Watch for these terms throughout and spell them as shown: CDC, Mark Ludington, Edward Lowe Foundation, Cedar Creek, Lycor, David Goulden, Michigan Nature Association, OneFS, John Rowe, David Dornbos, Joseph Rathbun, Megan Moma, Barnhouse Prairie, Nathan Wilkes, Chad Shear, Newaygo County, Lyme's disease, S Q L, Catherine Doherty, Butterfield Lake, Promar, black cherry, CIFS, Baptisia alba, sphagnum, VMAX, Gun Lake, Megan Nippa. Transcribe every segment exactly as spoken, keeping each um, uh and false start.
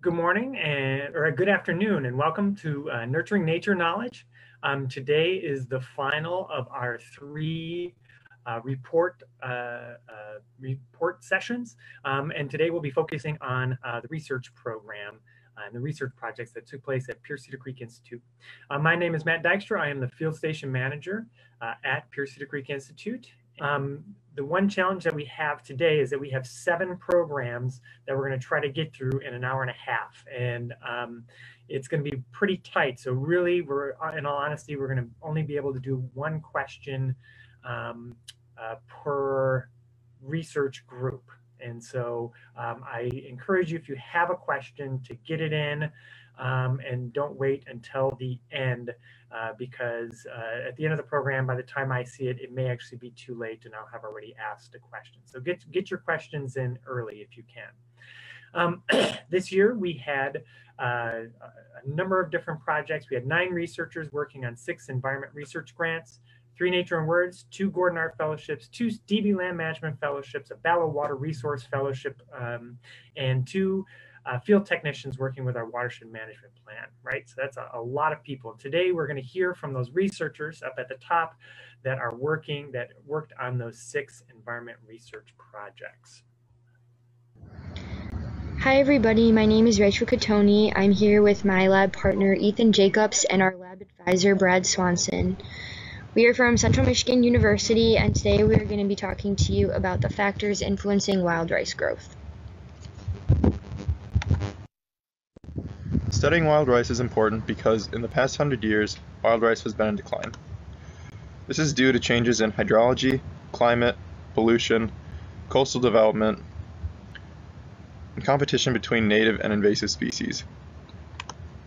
Good morning, and, or good afternoon, and welcome to uh, Nurturing Nature Knowledge. Um, today is the final of our three uh, report uh, uh, report sessions, um, and today we'll be focusing on uh, the research program and the research projects that took place at Pierce Cedar Creek Institute. Uh, my name is Matt Dykstra. I am the Field Station Manager uh, at Pierce Cedar Creek Institute. Um, the one challenge that we have today is that we have seven programs that we're going to try to get through in an hour and a half, and um, it's going to be pretty tight. So really, we're, in all honesty, we're going to only be able to do one question um, uh, per research group. And so um, I encourage you, if you have a question, to get it in um, and don't wait until the end, uh, because uh, at the end of the program, by the time I see it, it may actually be too late and I'll have already asked a question. So get, get your questions in early if you can. Um, this year we had uh, a number of different projects. We had nine researchers working on six environment research grants, three Nature and Words, two Gordon Art Fellowships, two D B Land Management Fellowships, a Ballot Water Resource Fellowship, um, and two uh, field technicians working with our Watershed Management Plan, right? So that's a, a lot of people. Today, we're gonna hear from those researchers up at the top that are working, that worked on those six environment research projects. Hi, everybody. My name is Rachel Catoni. I'm here with my lab partner, Ethan Jacobs, and our lab advisor, Brad Swanson. We are from Central Michigan University, and today we are going to be talking to you about the factors influencing wild rice growth. Studying wild rice is important because in the past hundred years, wild rice has been in decline. This is due to changes in hydrology, climate, pollution, coastal development, and competition between native and invasive species.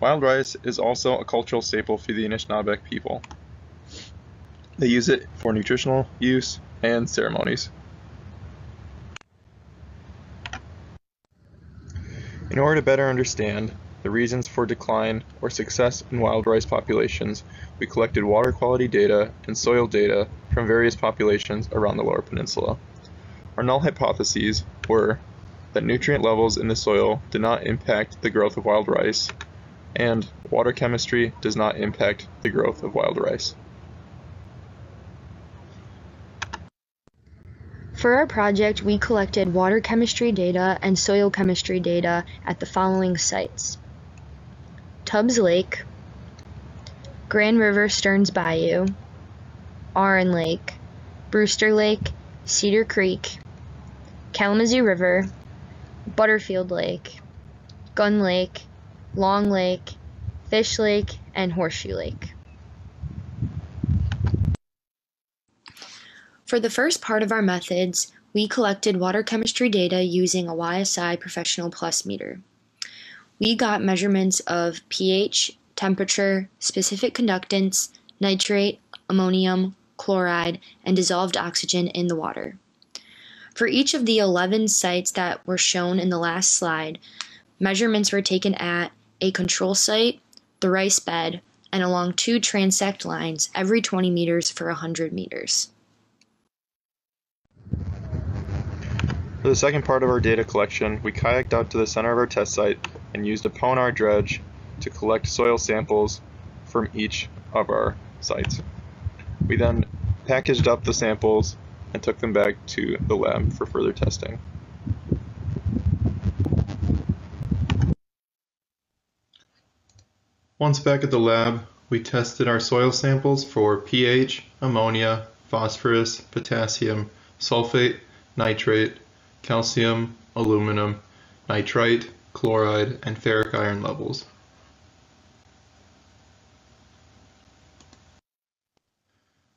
Wild rice is also a cultural staple for the Anishinaabeg people. They use it for nutritional use and ceremonies. In order to better understand the reasons for decline or success in wild rice populations, we collected water quality data and soil data from various populations around the Lower Peninsula. Our null hypotheses were that nutrient levels in the soil did not impact the growth of wild rice, and water chemistry does not impact the growth of wild rice. For our project, we collected water chemistry data and soil chemistry data at the following sites: Tubbs Lake, Grand River Stearns Bayou, Arn Lake, Brewster Lake, Cedar Creek, Kalamazoo River, Butterfield Lake, Gun Lake, Long Lake, Fish Lake, and Horseshoe Lake. For the first part of our methods, we collected water chemistry data using a Y S I Professional Plus meter. We got measurements of pH, temperature, specific conductance, nitrate, ammonium, chloride, and dissolved oxygen in the water. For each of the eleven sites that were shown in the last slide, measurements were taken at a control site, the rice bed, and along two transect lines every twenty meters for one hundred meters. For the second part of our data collection, we kayaked out to the center of our test site and used a P O N R dredge to collect soil samples from each of our sites. We then packaged up the samples and took them back to the lab for further testing. Once back at the lab, we tested our soil samples for pH, ammonia, phosphorus, potassium, sulfate, nitrate, calcium, aluminum, nitrite, chloride, and ferric iron levels.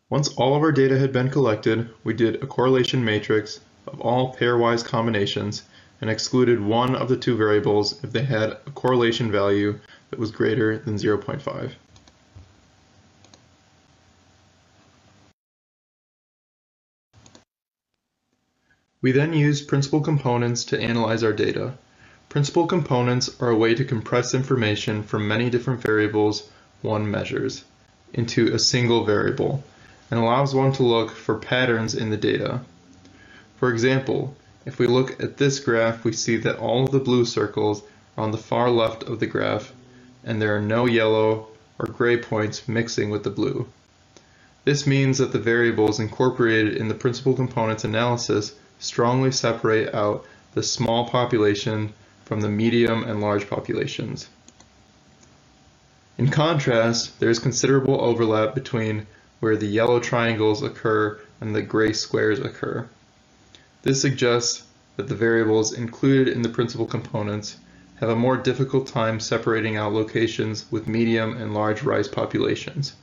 Once all of our data had been collected, we did a correlation matrix of all pairwise combinations and excluded one of the two variables if they had a correlation value that was greater than zero point five. We then used principal components to analyze our data. Principal components are a way to compress information from many different variables one measures into a single variable and allows one to look for patterns in the data. For example, if we look at this graph, we see that all of the blue circles are on the far left of the graph, and there are no yellow or gray points mixing with the blue. This means that the variables incorporated in the principal components analysis strongly separate out the small population from the medium and large populations. In contrast, there is considerable overlap between where the yellow triangles occur and the gray squares occur. This suggests that the variables included in the principal components have a more difficult time separating out locations with medium and large rice populations.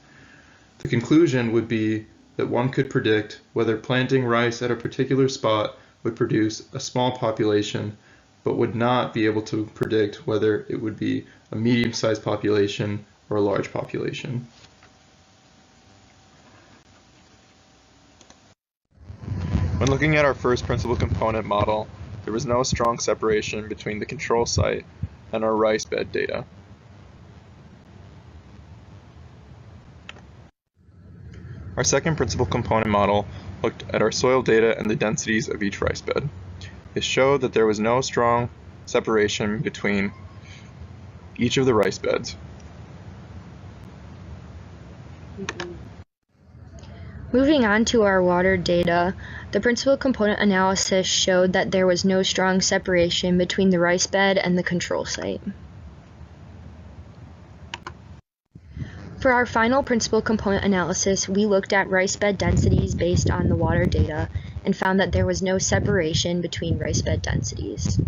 The conclusion would be that one could predict whether planting rice at a particular spot would produce a small population, but would not be able to predict whether it would be a medium-sized population or a large population. When looking at our first principal component model, there was no strong separation between the control site and our rice bed data. Our second principal component model looked at our soil data and the densities of each rice bed. It showed that there was no strong separation between each of the rice beds. Moving on to our water data, the principal component analysis showed that there was no strong separation between the rice bed and the control site. For our final principal component analysis, we looked at rice bed densities based on the water data and found that there was no separation between rice bed densities.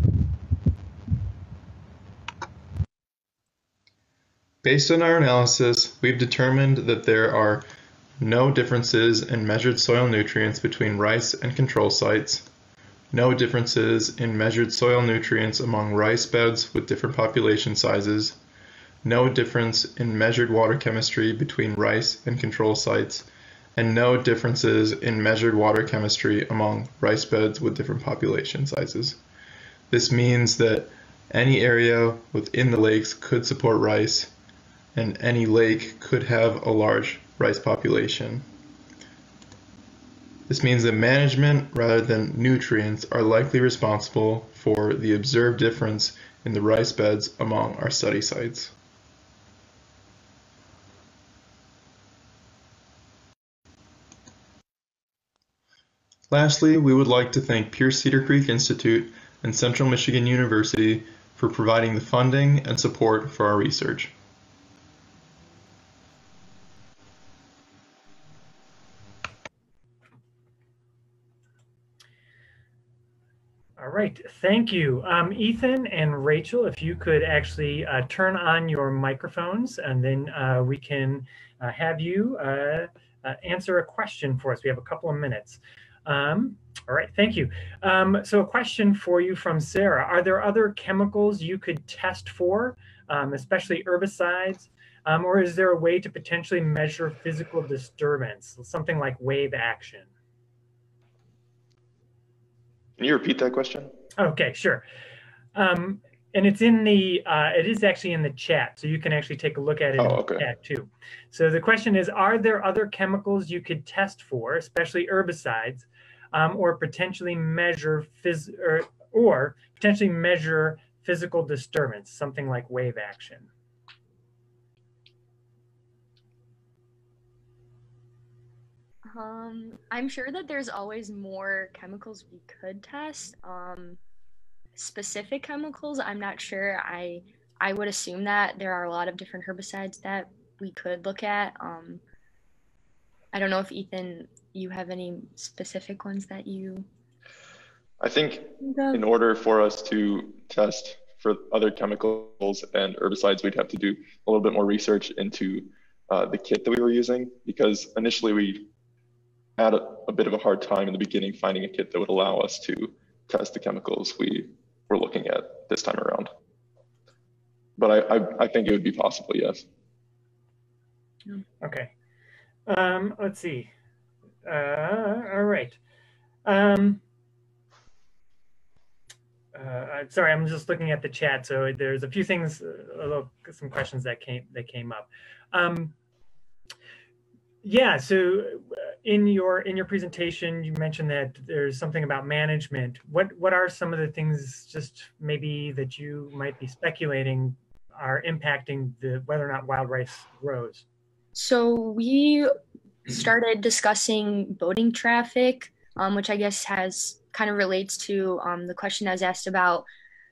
Based on our analysis, we've determined that there are no differences in measured soil nutrients between rice and control sites, no differences in measured soil nutrients among rice beds with different population sizes, no difference in measured water chemistry between rice and control sites, and no differences in measured water chemistry among rice beds with different population sizes. This means that any area within the lakes could support rice, and any lake could have a large rice population. This means that management rather than nutrients are likely responsible for the observed difference in the rice beds among our study sites. Lastly, we would like to thank Pierce Cedar Creek Institute and Central Michigan University for providing the funding and support for our research. All right, thank you. Um, Ethan and Rachel, if you could actually uh, turn on your microphones, and then uh, we can uh, have you uh, uh, answer a question for us. We have a couple of minutes. Um, all right, thank you. Um, so a question for you from Sarah. Are there other chemicals you could test for, um, especially herbicides, um, or is there a way to potentially measure physical disturbance, something like wave action? Can you repeat that question? Okay, sure. Um, and it's in the, uh, it is actually in the chat, so you can actually take a look at it oh, in okay. the chat too. So the question is, are there other chemicals you could test for, especially herbicides, um, or potentially measure phys or, or potentially measure physical disturbance, something like wave action? Um, I'm sure that there's always more chemicals we could test. Um, specific chemicals, I'm not sure. I I would assume that there are a lot of different herbicides that we could look at. Um, I don't know if, Ethan, you have any specific ones that you... I think in order for us to test for other chemicals and herbicides, we'd have to do a little bit more research into uh, the kit that we were using, because initially we had a, a bit of a hard time in the beginning finding a kit that would allow us to test the chemicals we were looking at this time around. But I, I, I think it would be possible, yes. Okay. Um, let's see. Uh, all right. Um, uh, sorry, I'm just looking at the chat. So there's a few things, a little, some questions that came that came up. Um, yeah. So. Uh, in your in your presentation, you mentioned that there's something about management. What what are some of the things just maybe that you might be speculating are impacting the whether or not wild rice grows? So we started discussing boating traffic, um, which I guess has kind of relates to um, the question I was asked about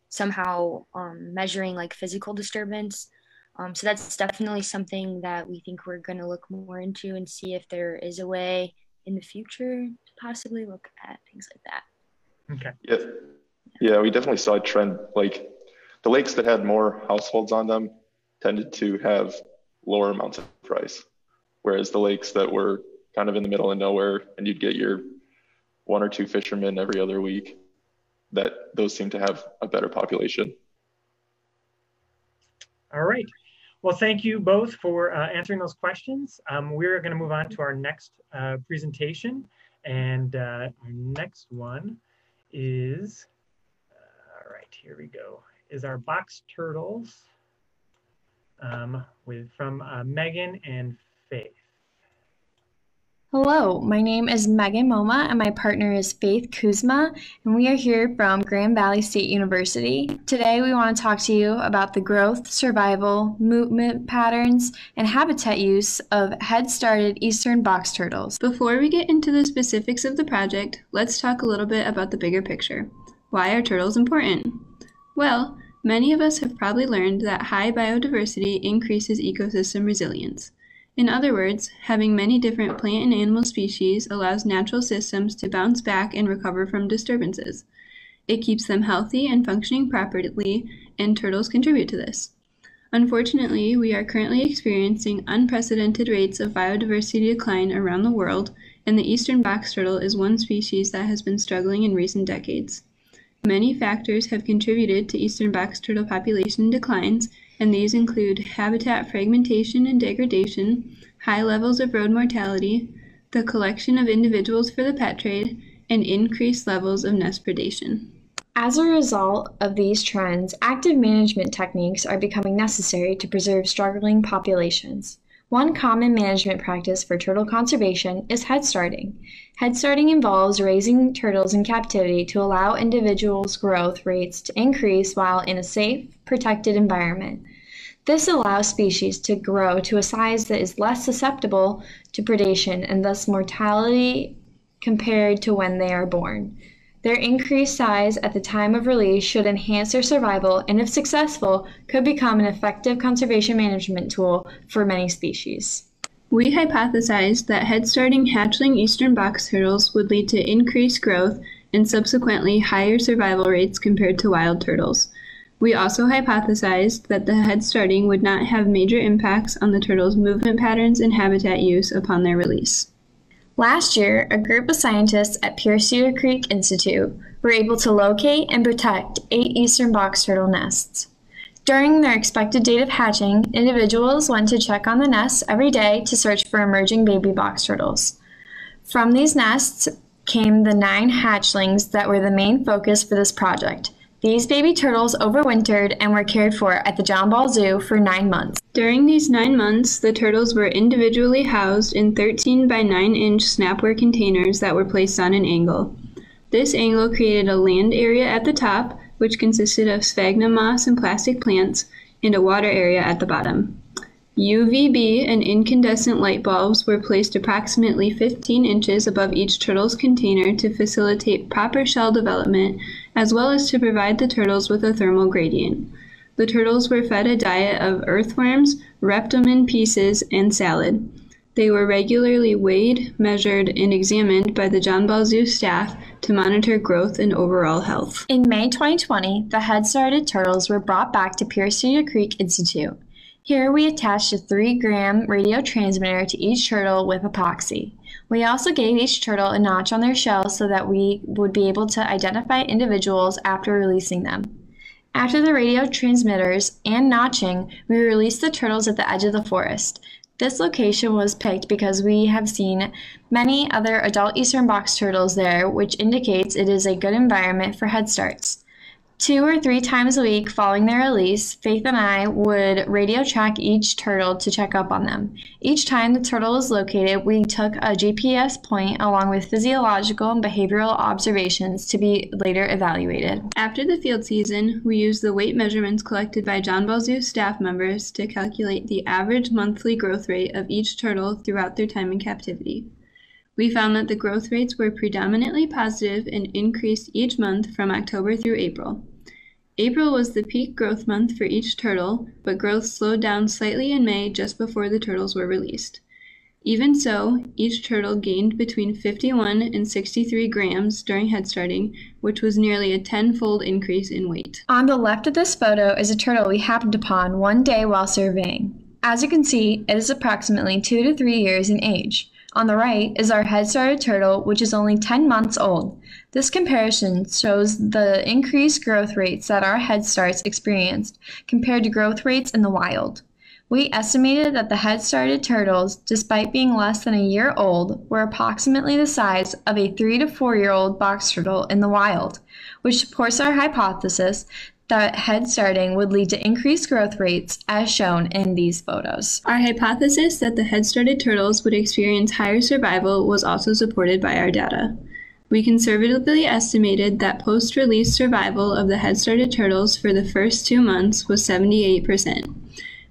somehow um, measuring like physical disturbance. Um, so that's definitely something that we think we're going to look more into and see if there is a way in the future to possibly look at things like that. Okay. Yeah, yeah, we definitely saw a trend. Like the lakes that had more households on them tended to have lower amounts of rice, whereas the lakes that were kind of in the middle of nowhere and you'd get your one or two fishermen every other week, that those seem to have a better population. All right. Well, thank you both for uh, answering those questions. Um, we're going to move on to our next uh, presentation. And uh, our next one is, uh, all right, here we go, is our box turtles um, with from uh, Megan and Faith. Hello, my name is Megan Moma and my partner is Faith Kuzma, and we are here from Grand Valley State University. Today we want to talk to you about the growth, survival, movement patterns, and habitat use of head-started eastern box turtles. Before we get into the specifics of the project, let's talk a little bit about the bigger picture. Why are turtles important? Well, many of us have probably learned that high biodiversity increases ecosystem resilience. In other words, having many different plant and animal species allows natural systems to bounce back and recover from disturbances. It keeps them healthy and functioning properly, and turtles contribute to this. Unfortunately, we are currently experiencing unprecedented rates of biodiversity decline around the world, and the eastern box turtle is one species that has been struggling in recent decades. Many factors have contributed to eastern box turtle population declines, and these include habitat fragmentation and degradation, high levels of road mortality, the collection of individuals for the pet trade, and increased levels of nest predation. As a result of these trends, active management techniques are becoming necessary to preserve struggling populations. One common management practice for turtle conservation is headstarting. Headstarting involves raising turtles in captivity to allow individuals' growth rates to increase while in a safe, protected environment. This allows species to grow to a size that is less susceptible to predation and thus mortality compared to when they are born. Their increased size at the time of release should enhance their survival and, if successful, could become an effective conservation management tool for many species. We hypothesized that headstarting hatchling eastern box turtles would lead to increased growth and subsequently higher survival rates compared to wild turtles. We also hypothesized that the headstarting would not have major impacts on the turtles' movement patterns and habitat use upon their release. Last year, a group of scientists at Pierce Cedar Creek Institute were able to locate and protect eight eastern box turtle nests. During their expected date of hatching, individuals went to check on the nests every day to search for emerging baby box turtles. From these nests came the nine hatchlings that were the main focus for this project. These baby turtles overwintered and were cared for at the John Ball Zoo for nine months. During these nine months, the turtles were individually housed in thirteen by nine inch snapware containers that were placed on an angle. This angle created a land area at the top, which consisted of sphagnum moss and plastic plants, and a water area at the bottom. U V B and incandescent light bulbs were placed approximately fifteen inches above each turtle's container to facilitate proper shell development, as well as to provide the turtles with a thermal gradient. The turtles were fed a diet of earthworms, reptamen pieces, and salad. They were regularly weighed, measured, and examined by the John Ball Zoo staff to monitor growth and overall health. In May twenty twenty, the head-started turtles were brought back to Pierce Cedar Creek Institute. Here we attached a three gram radio transmitter to each turtle with epoxy. We also gave each turtle a notch on their shell so that we would be able to identify individuals after releasing them. After the radio transmitters and notching, we released the turtles at the edge of the forest. This location was picked because we have seen many other adult eastern box turtles there, which indicates it is a good environment for head starts. Two or three times a week following their release, Faith and I would radio track each turtle to check up on them. Each time the turtle was located, we took a G P S point along with physiological and behavioral observations to be later evaluated. After the field season, we used the weight measurements collected by John Ball Zoo staff members to calculate the average monthly growth rate of each turtle throughout their time in captivity. We found that the growth rates were predominantly positive and increased each month from October through April. April was the peak growth month for each turtle, but growth slowed down slightly in May just before the turtles were released. Even so, each turtle gained between fifty-one and sixty-three grams during head starting, which was nearly a ten-fold increase in weight. On the left of this photo is a turtle we happened upon one day while surveying. As you can see, it is approximately two to three years in age. On the right is our head started turtle, which is only ten months old. This comparison shows the increased growth rates that our head starts experienced compared to growth rates in the wild. We estimated that the head started turtles, despite being less than a year old, were approximately the size of a three to four year old box turtle in the wild, which supports our hypothesis that head starting would lead to increased growth rates as shown in these photos. Our hypothesis that the head started turtles would experience higher survival was also supported by our data. We conservatively estimated that post-release survival of the head started turtles for the first two months was seventy-eight percent.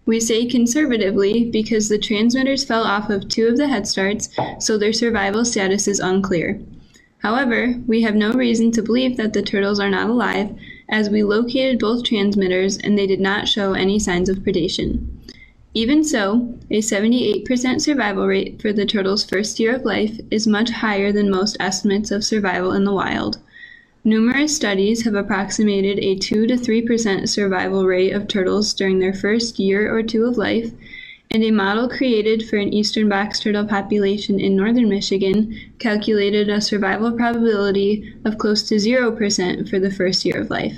We say conservatively because the transmitters fell off of two of the head starts, so their survival status is unclear. However, we have no reason to believe that the turtles are not alive, as we located both transmitters and they did not show any signs of predation. Even so, a seventy-eight percent survival rate for the turtle's first year of life is much higher than most estimates of survival in the wild. Numerous studies have approximated a two to three percent survival rate of turtles during their first year or two of life, and a model created for an eastern box turtle population in northern Michigan calculated a survival probability of close to zero percent for the first year of life.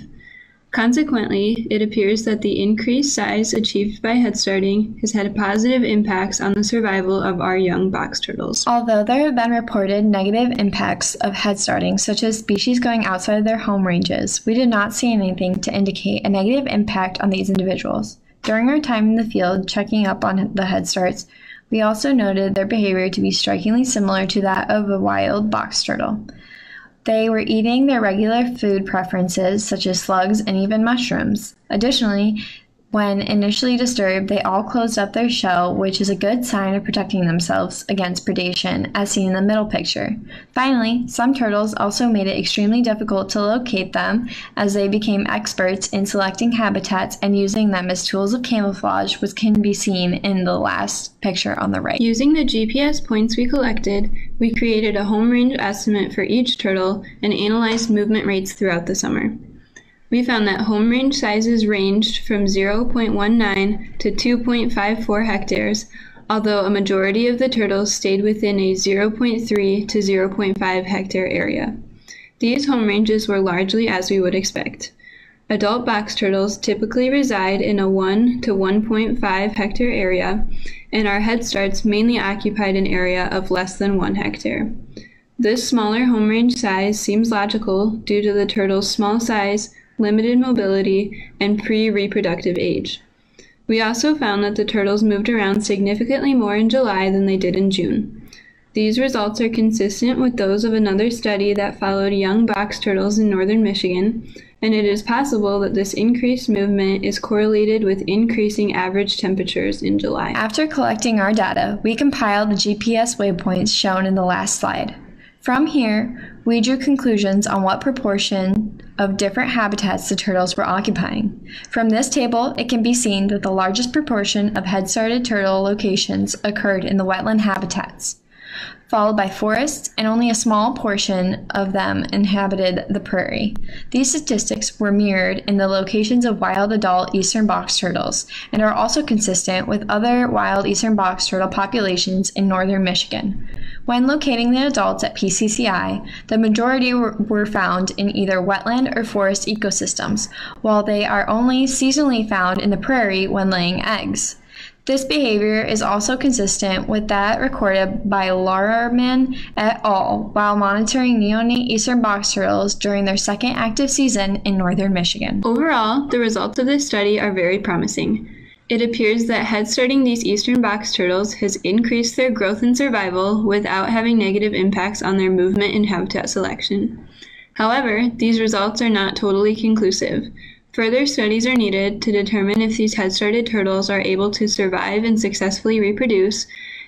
Consequently, it appears that the increased size achieved by head starting has had positive impacts on the survival of our young box turtles. Although there have been reported negative impacts of head starting, such as species going outside of their home ranges, we did not see anything to indicate a negative impact on these individuals. During our time in the field checking up on the head starts, we also noted their behavior to be strikingly similar to that of a wild box turtle. They were eating their regular food preferences, such as slugs and even mushrooms. Additionally, when initially disturbed, they all closed up their shell, which is a good sign of protecting themselves against predation, as seen in the middle picture. Finally, some turtles also made it extremely difficult to locate them, as they became experts in selecting habitats and using them as tools of camouflage, which can be seen in the last picture on the right. Using the G P S points we collected, we created a home range estimate for each turtle and analyzed movement rates throughout the summer. We found that home range sizes ranged from zero point one nine to two point five four hectares, although a majority of the turtles stayed within a zero point three to zero point five hectare area. These home ranges were largely as we would expect. Adult box turtles typically reside in a one to one point five hectare area, and our head starts mainly occupied an area of less than one hectare. This smaller home range size seems logical due to the turtle's small size, limited mobility, and pre-reproductive age. We also found that the turtles moved around significantly more in July than they did in June. These results are consistent with those of another study that followed young box turtles in northern Michigan, and it is possible that this increased movement is correlated with increasing average temperatures in July. After collecting our data, we compiled the G P S waypoints shown in the last slide. From here, we drew conclusions on what proportion of different habitats the turtles were occupying. From this table, it can be seen that the largest proportion of head started turtle locations occurred in the wetland habitats, followed by forests, and only a small portion of them inhabited the prairie. These statistics were mirrored in the locations of wild adult eastern box turtles and are also consistent with other wild eastern box turtle populations in northern Michigan. When locating the adults at P C C I, the majority were, were found in either wetland or forest ecosystems, while they are only seasonally found in the prairie when laying eggs. This behavior is also consistent with that recorded by Larman et al. While monitoring neonate eastern box turtles during their second active season in northern Michigan. Overall, the results of this study are very promising. It appears that head-starting these eastern box turtles has increased their growth and survival without having negative impacts on their movement and habitat selection. However, these results are not totally conclusive. Further studies are needed to determine if these head-started turtles are able to survive and successfully reproduce,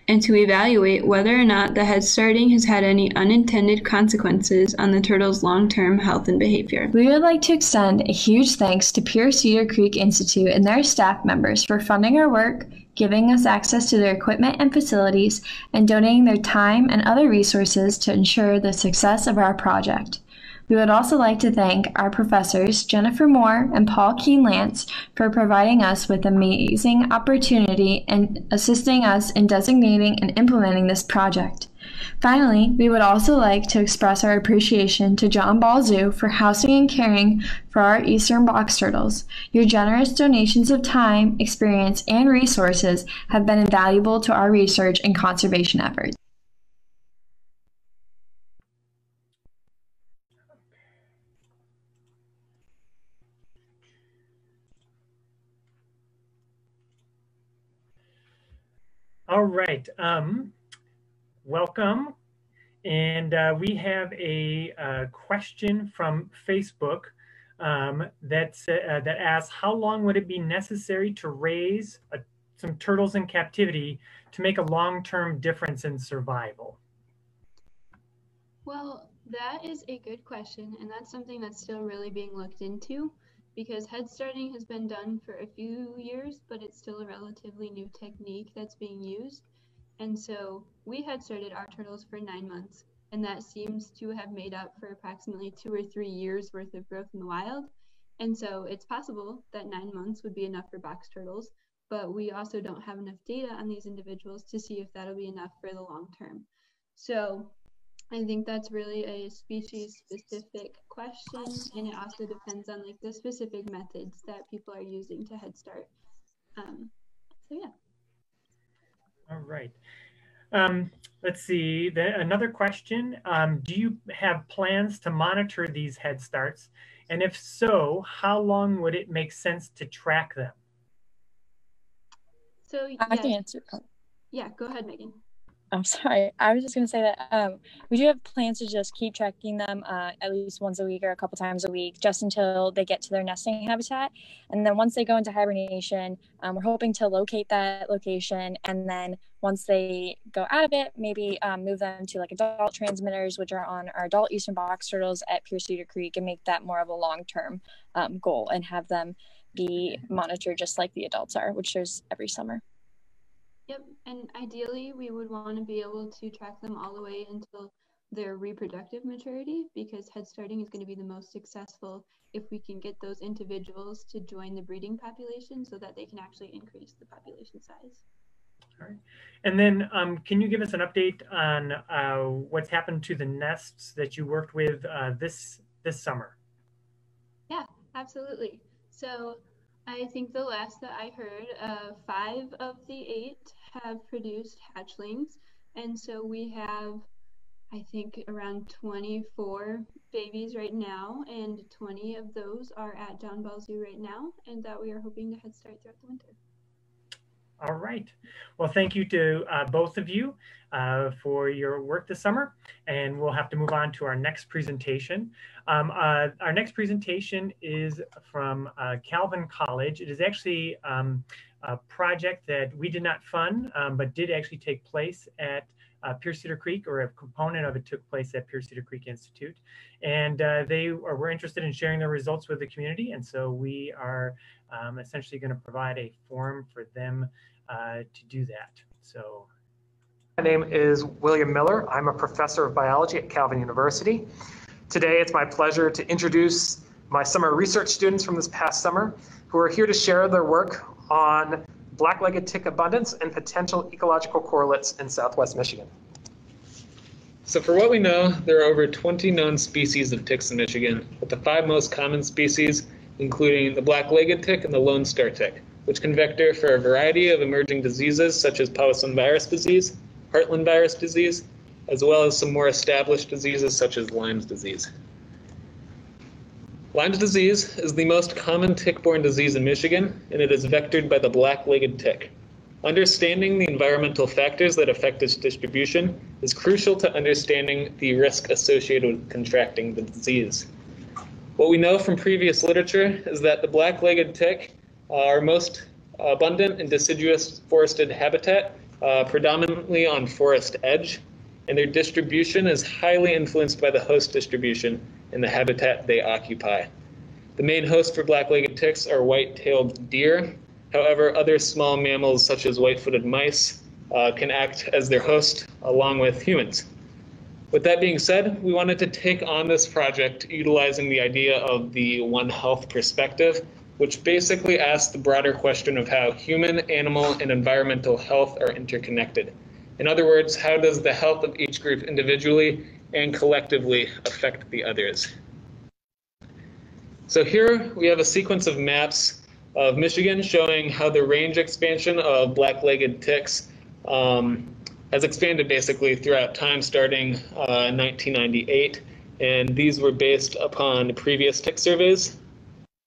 and to evaluate whether or not the head-starting has had any unintended consequences on the turtle's long-term health and behavior. We would like to extend a huge thanks to Pierce Cedar Creek Institute and their staff members for funding our work, giving us access to their equipment and facilities, and donating their time and other resources to ensure the success of our project. We would also like to thank our professors, Jennifer Moore and Paul Keen-Lance, for providing us with amazing opportunity and assisting us in designating and implementing this project. Finally, we would also like to express our appreciation to John Ball Zoo for housing and caring for our eastern box turtles. Your generous donations of time, experience, and resources have been invaluable to our research and conservation efforts. All right, um, welcome. And uh, we have a uh, question from Facebook um, that's, uh, that asks, how long would it be necessary to raise a, some turtles in captivity to make a long-term difference in survival? Well, that is a good question. And that's something that's still really being looked into, because head starting has been done for a few years, but it's still a relatively new technique that's being used. And so we head started our turtles for nine months, and that seems to have made up for approximately two or three years worth of growth in the wild. And so it's possible that nine months would be enough for box turtles, but we also don't have enough data on these individuals to see if that'll be enough for the long term. So I think that's really a species-specific question, and it also depends on like the specific methods that people are using to head start. Um, so yeah. All right. Um, let's see. The, another question: um, do you have plans to monitor these head starts, and if so, how long would it make sense to track them? So yeah. I can answer. Yeah, go ahead, Megan. I'm sorry. I was just going to say that um, we do have plans to just keep tracking them uh, at least once a week or a couple times a week, just until they get to their nesting habitat. And then once they go into hibernation, um, we're hoping to locate that location. And then once they go out of it, maybe um, move them to like adult transmitters, which are on our adult eastern box turtles at Pierce Cedar Creek, and make that more of a long-term um, goal and have them be monitored just like the adults are, which there's every summer. Yep, and ideally we would want to be able to track them all the way until their reproductive maturity, because head starting is going to be the most successful if we can get those individuals to join the breeding population so that they can actually increase the population size. All right, and then um, can you give us an update on uh, what's happened to the nests that you worked with uh, this this summer? Yeah, absolutely. So I think the last that I heard, uh, five of the eight have produced hatchlings. And so we have, I think, around twenty-four babies right now, and twenty of those are at John Ball Zoo right now, and that we are hoping to head start throughout the winter. All right. Well, thank you to uh, both of you uh, for your work this summer, and we'll have to move on to our next presentation. Um, uh, our next presentation is from uh, Calvin College. It is actually um, a project that we did not fund, um, but did actually take place at Uh, Pierce Cedar Creek, or a component of it took place at Pierce Cedar Creek Institute. And uh, they are, were interested in sharing their results with the community. And so we are um, essentially going to provide a forum for them uh, to do that. So. My name is William Miller. I'm a professor of biology at Calvin University. Today, it's my pleasure to introduce my summer research students from this past summer who are here to share their work on black-legged tick abundance and potential ecological correlates in Southwest Michigan. So for what we know, there are over twenty known species of ticks in Michigan, with the five most common species including the black-legged tick and the Lone Star tick, which can vector for a variety of emerging diseases such as Powassan virus disease, Heartland virus disease, as well as some more established diseases such as Lyme's disease. Lyme's disease is the most common tick-borne disease in Michigan, and it is vectored by the black-legged tick. Understanding the environmental factors that affect its distribution is crucial to understanding the risk associated with contracting the disease. What we know from previous literature is that the black-legged tick are most abundant in deciduous forested habitat, uh, predominantly on forest edge, and their distribution is highly influenced by the host distribution in the habitat they occupy. The main host for black-legged ticks are white-tailed deer. However, other small mammals such as white-footed mice uh, can act as their host along with humans. With that being said, we wanted to take on this project utilizing the idea of the One Health perspective, which basically asks the broader question of how human, animal, and environmental health are interconnected. In other words, how does the health of each group individually and collectively affect the others? So here we have a sequence of maps of Michigan showing how the range expansion of black-legged ticks um, has expanded basically throughout time starting uh, in nineteen ninety-eight, and these were based upon previous tick surveys.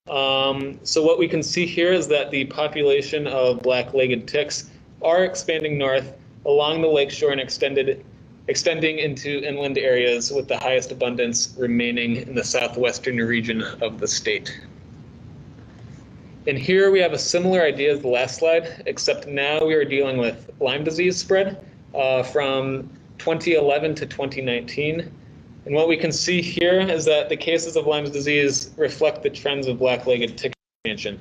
Um, so what we can see here is that the population of black-legged ticks are expanding north along the lakeshore and extended, extending into inland areas, with the highest abundance remaining in the southwestern region of the state. And here we have a similar idea as the last slide, except now we are dealing with Lyme disease spread uh, from twenty eleven to twenty nineteen. And what we can see here is that the cases of Lyme disease reflect the trends of black-legged tick expansion.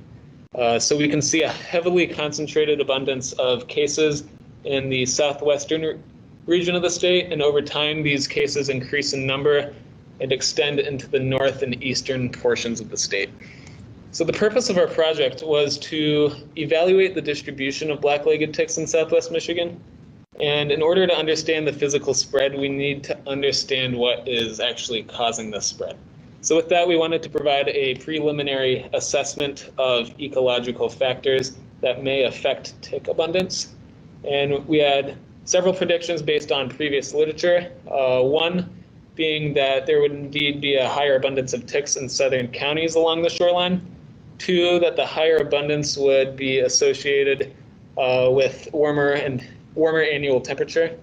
Uh, so we can see a heavily concentrated abundance of cases in the southwestern region of the state, and over time these cases increase in number and extend into the north and eastern portions of the state. So the purpose of our project was to evaluate the distribution of black-legged ticks in southwest Michigan. And in order to understand the physical spread, we need to understand what is actually causing this spread. So with that, we wanted to provide a preliminary assessment of ecological factors that may affect tick abundance. And we had several predictions based on previous literature. Uh, one being that there would indeed be a higher abundance of ticks in southern counties along the shoreline. Two, that the higher abundance would be associated uh, with warmer and warmer annual temperature.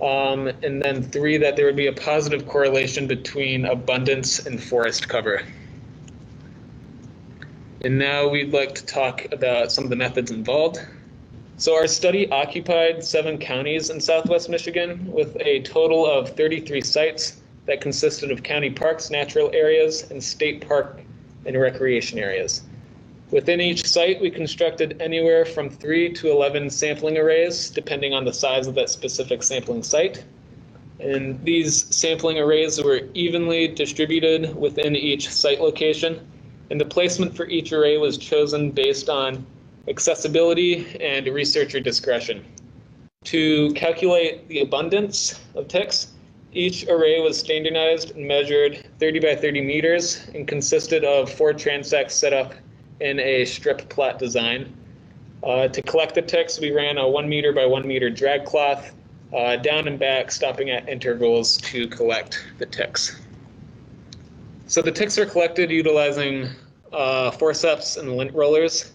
Um, and then three, that there would be a positive correlation between abundance and forest cover. And now we'd like to talk about some of the methods involved. So our study occupied seven counties in southwest Michigan with a total of thirty-three sites that consisted of county parks, natural areas, and state park and recreation areas. Within each site, we constructed anywhere from three to eleven sampling arrays, depending on the size of that specific sampling site. And these sampling arrays were evenly distributed within each site location, and the placement for each array was chosen based on accessibility and researcher discretion. To calculate the abundance of ticks, each array was standardized and measured thirty by thirty meters and consisted of four transects set up in a strip plot design. Uh, to collect the ticks, we ran a one meter by one meter drag cloth uh, down and back, stopping at intervals to collect the ticks. So the ticks are collected utilizing uh, forceps and lint rollers.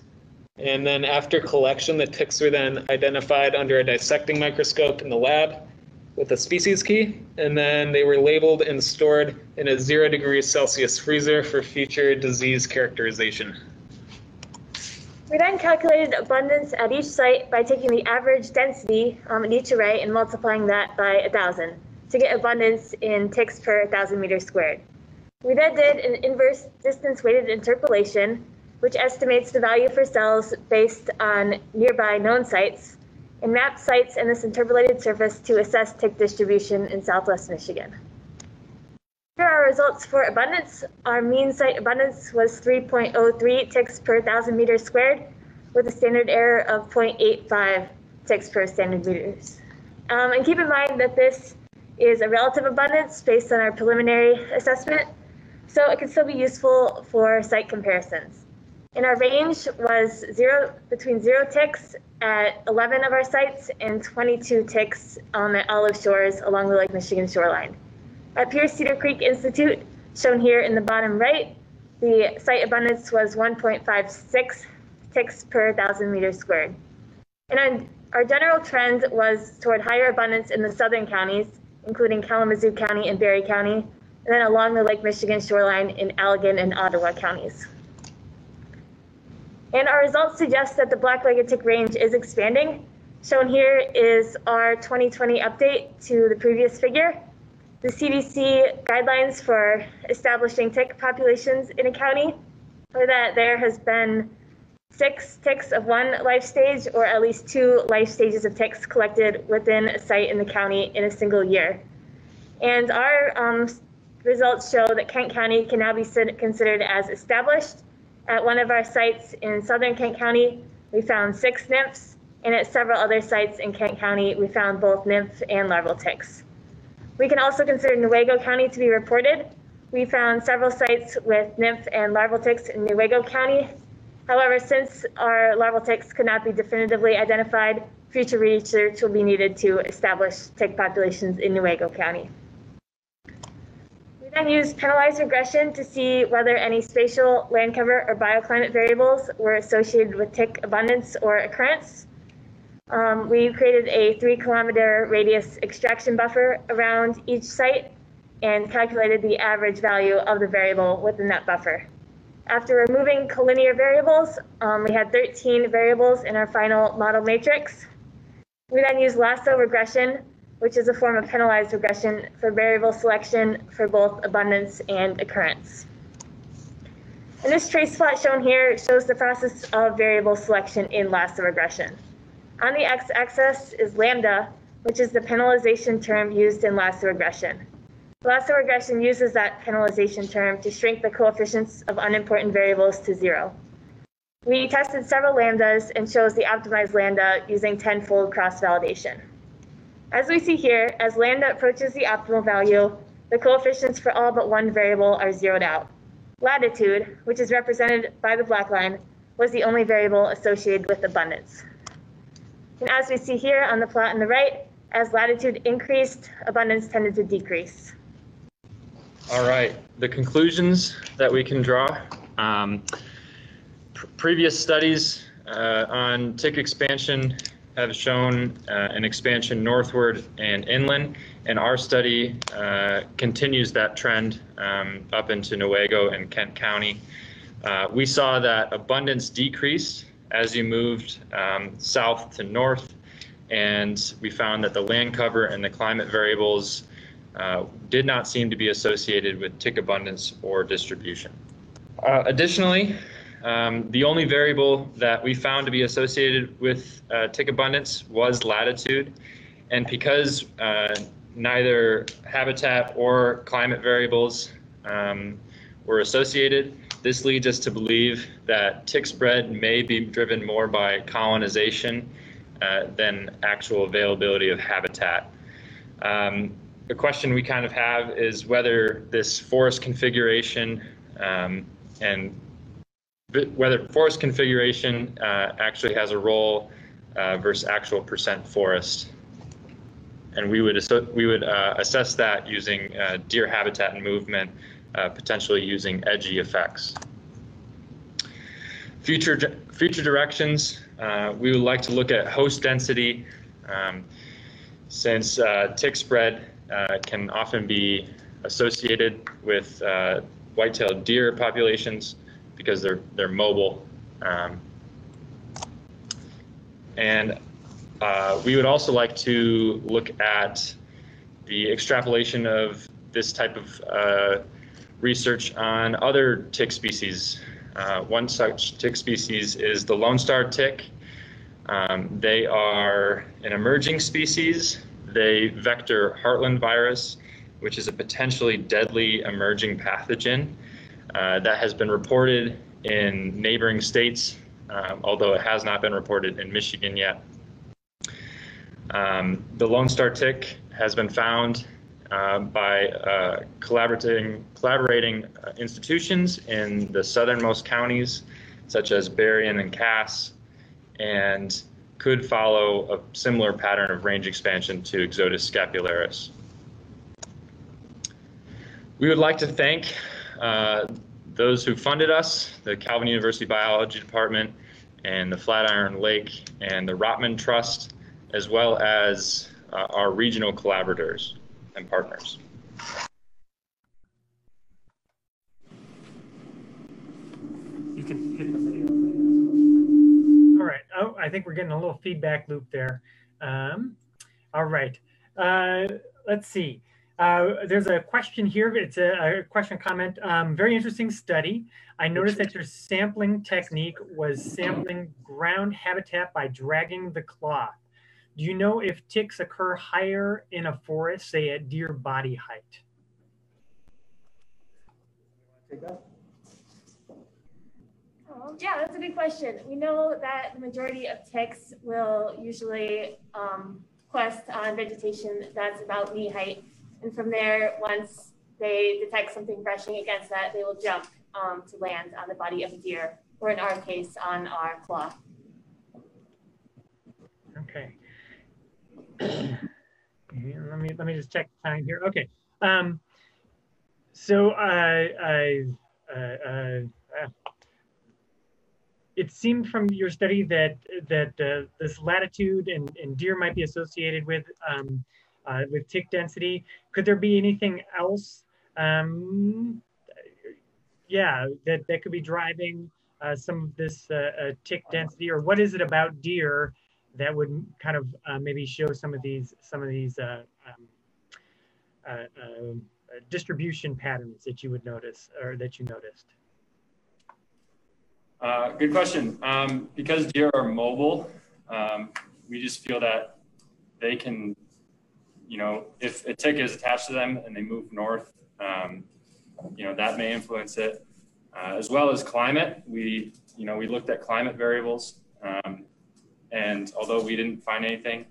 And then after collection, the ticks were then identified under a dissecting microscope in the lab with a species key, and then they were labeled and stored in a zero degrees Celsius freezer for future disease characterization. We then calculated abundance at each site by taking the average density um, in each array and multiplying that by one thousand to get abundance in ticks per one thousand meters squared. We then did an inverse distance-weighted interpolation, which estimates the value for cells based on nearby known sites, and mapped sites in this interpolated surface to assess tick distribution in southwest Michigan. Here are results for abundance. Our mean site abundance was three point oh three ticks per one thousand meters squared, with a standard error of zero point eight five ticks per standard meters. Um, and keep in mind that this is a relative abundance based on our preliminary assessment, so it can still be useful for site comparisons. And our range was zero between zero ticks at eleven of our sites and twenty-two ticks on the olive shores along the Lake Michigan shoreline. At Pierce Cedar Creek Institute, shown here in the bottom right, the site abundance was one point five six ticks per thousand meters squared. And our, our general trend was toward higher abundance in the southern counties, including Kalamazoo County and Barry County, and then along the Lake Michigan shoreline in Allegan and Ottawa counties. And our results suggest that the black-legged tick range is expanding. Shown here is our twenty twenty update to the previous figure. The C D C guidelines for establishing tick populations in a county are that there has been six ticks of one life stage or at least two life stages of ticks collected within a site in the county in a single year. And our um, results show that Kent County can now be considered as established. At one of our sites in southern Kent County, we found six nymphs, and at several other sites in Kent County, we found both nymph and larval ticks. We can also consider Newaygo County to be reported. We found several sites with nymph and larval ticks in Newaygo County. However, since our larval ticks could not be definitively identified, future research will be needed to establish tick populations in Newaygo County. We then used penalized regression to see whether any spatial, land cover, or bioclimate variables were associated with tick abundance or occurrence. Um, we created a three kilometer radius extraction buffer around each site and calculated the average value of the variable within that buffer. After removing collinear variables, um, we had thirteen variables in our final model matrix. We then used LASSO regression, which is a form of penalized regression, for variable selection for both abundance and occurrence. And this trace plot shown here shows the process of variable selection in LASSO regression. On the x-axis is lambda, which is the penalization term used in LASSO regression. LASSO regression uses that penalization term to shrink the coefficients of unimportant variables to zero. We tested several lambdas and chose the optimized lambda using ten-fold cross-validation. As we see here, as lambda approaches the optimal value, the coefficients for all but one variable are zeroed out. Latitude, which is represented by the black line, was the only variable associated with abundance. And as we see here on the plot on the right, as latitude increased, abundance tended to decrease. All right, the conclusions that we can draw. Um, pr previous studies uh, on tick expansion have shown uh, an expansion northward and inland, and our study uh, continues that trend um, up into Newaygo and Kent County. Uh, we saw that abundance decreased as you moved um, south to north, and we found that the land cover and the climate variables uh, did not seem to be associated with tick abundance or distribution. Uh, additionally, Um, the only variable that we found to be associated with uh, tick abundance was latitude, and because uh, neither habitat or climate variables um, were associated, this leads us to believe that tick spread may be driven more by colonization uh, than actual availability of habitat. Um, the question we kind of have is whether this forest configuration um, and whether forest configuration uh, actually has a role uh, versus actual percent forest, and we would we would uh, assess that using uh, deer habitat and movement, uh, potentially using edgy effects. Future future directions, uh, we would like to look at host density, um, since uh, tick spread uh, can often be associated with uh, white-tailed deer populations, because they're they're mobile, um, and uh, we would also like to look at the extrapolation of this type of uh, research on other tick species. Uh, one such tick species is the Lone Star tick. Um, they are an emerging species. They vector Heartland virus, which is a potentially deadly emerging pathogen. Uh, that has been reported in neighboring states, um, although it has not been reported in Michigan yet. Um, the Lone Star tick has been found uh, by uh, collaborating, collaborating institutions in the southernmost counties such as Berrien and Cass, and could follow a similar pattern of range expansion to Exodus scapularis. We would like to thank uh, those who funded us, the Calvin University Biology Department and the Flatiron Lake and the Rotman Trust, as well as uh, our regional collaborators and partners. You can hit the video. All right. Oh, I think we're getting a little feedback loop there. Um, all right. Uh, let's see. Uh, there's a question here. It's a, a question comment. Um, very interesting study. I noticed that your sampling technique was sampling ground habitat by dragging the cloth. Do you know if ticks occur higher in a forest, say at deer body height? Take that. Oh, yeah, that's a good question. We know that the majority of ticks will usually um, quest on vegetation that's about knee height. And from there, once they detect something brushing against that, they will jump um, to land on the body of a deer, or in our case, on our claw. Okay. Let me let me just check the time here. Okay. Um, so I, I, uh, uh, uh, it seemed from your study that that uh, this latitude and, and deer might be associated with um, uh, with tick density. Could there be anything else? Um, yeah, that that could be driving uh, some of this uh, uh, tick density, or what is it about deer that would kind of uh, maybe show some of these some of these uh, um, uh, uh, distribution patterns that you would notice or that you noticed? Uh, good question. Um, because deer are mobile, um, we just feel that they can, you know, if a tick is attached to them and they move north, um, you know, that may influence it, uh, as well as climate. We, you know, we looked at climate variables. Um, And although we didn't find anything,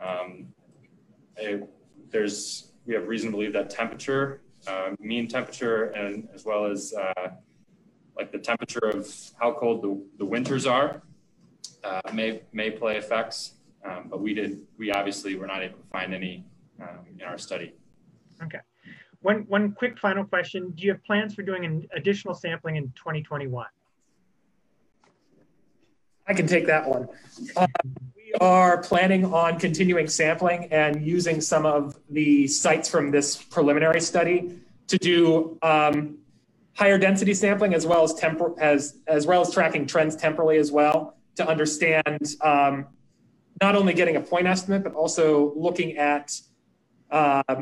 um, it, there's we have reason to believe that temperature, uh, mean temperature, and as well as uh, like the temperature of how cold the, the winters are, uh, may may play effects. Um, but we did we obviously were not able to find any um, in our study. Okay, one one quick final question: do you have plans for doing an additional sampling in twenty twenty-one? I can take that one. Um, we are planning on continuing sampling and using some of the sites from this preliminary study to do um, higher density sampling, as well as temper as as well as tracking trends temporally as well, to understand um, not only getting a point estimate, but also looking at um,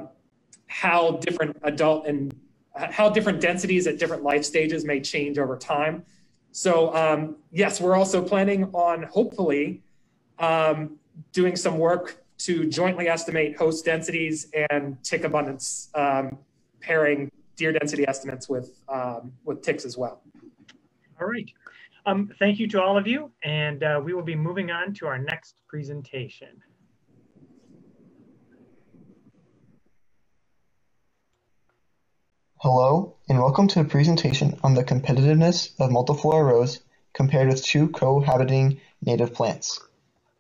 how different adult and how different densities at different life stages may change over time. So um, yes, we're also planning on hopefully um, doing some work to jointly estimate host densities and tick abundance, um, pairing deer density estimates with, um, with ticks as well. All right. Um, thank you to all of you. And uh, we will be moving on to our next presentation. Hello, and welcome to the presentation on the competitiveness of multiflora rose compared with two cohabiting native plants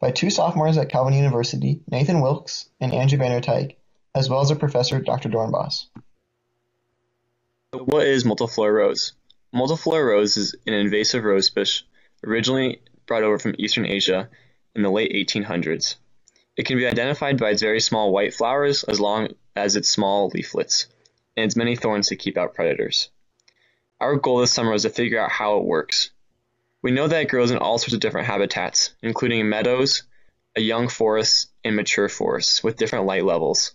by two sophomores at Calvin University, Nathan Wilkes and Andrew Vanderteig, as well as a professor, Doctor Dornbos. What is multiflora rose? Multiflora rose is an invasive rose bush originally brought over from Eastern Asia in the late eighteen hundreds. It can be identified by its very small white flowers as long as its small leaflets, and its many thorns to keep out predators. Our goal this summer was to figure out how it works. We know that it grows in all sorts of different habitats, including meadows, a young forest, and mature forests with different light levels.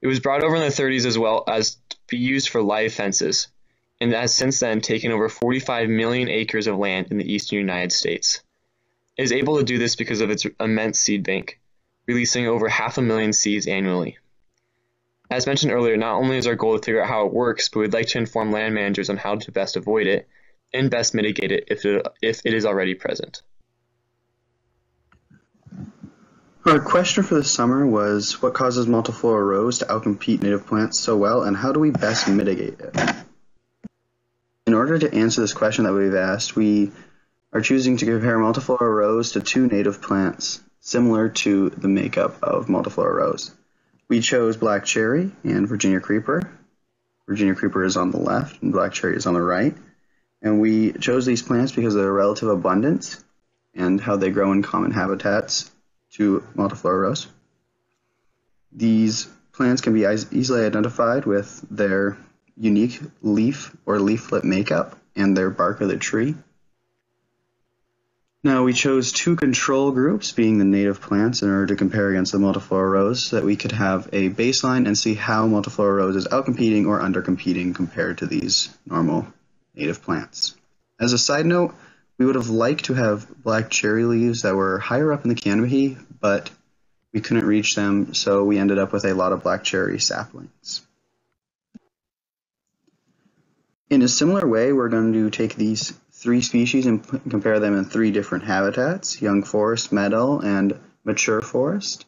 It was brought over in the thirties as well as to be used for live fences, and has since then taken over forty-five million acres of land in the eastern United States. It is able to do this because of its immense seed bank, releasing over half a million seeds annually. As mentioned earlier, not only is our goal to figure out how it works, but we'd like to inform land managers on how to best avoid it and best mitigate it if it, if it is already present. Our question for the summer was, what causes multiflora rose to outcompete native plants so well, and how do we best mitigate it? In order to answer this question that we've asked, we are choosing to compare multiflora rose to two native plants similar to the makeup of multiflora rose. We chose black cherry and Virginia creeper. Virginia creeper is on the left and black cherry is on the right. And we chose these plants because of their relative abundance and how they grow in common habitats to multiflora rose. These plants can be easily identified with their unique leaf or leaflet makeup and their bark of the tree. Now we chose two control groups, being the native plants, in order to compare against the multiflora rose so that we could have a baseline and see how multiflora rose is outcompeting or undercompeting compared to these normal native plants. As a side note, we would have liked to have black cherry leaves that were higher up in the canopy, but we couldn't reach them, so we ended up with a lot of black cherry saplings. In a similar way, we're going to take these three species and compare them in three different habitats: young forest, meadow, and mature forest.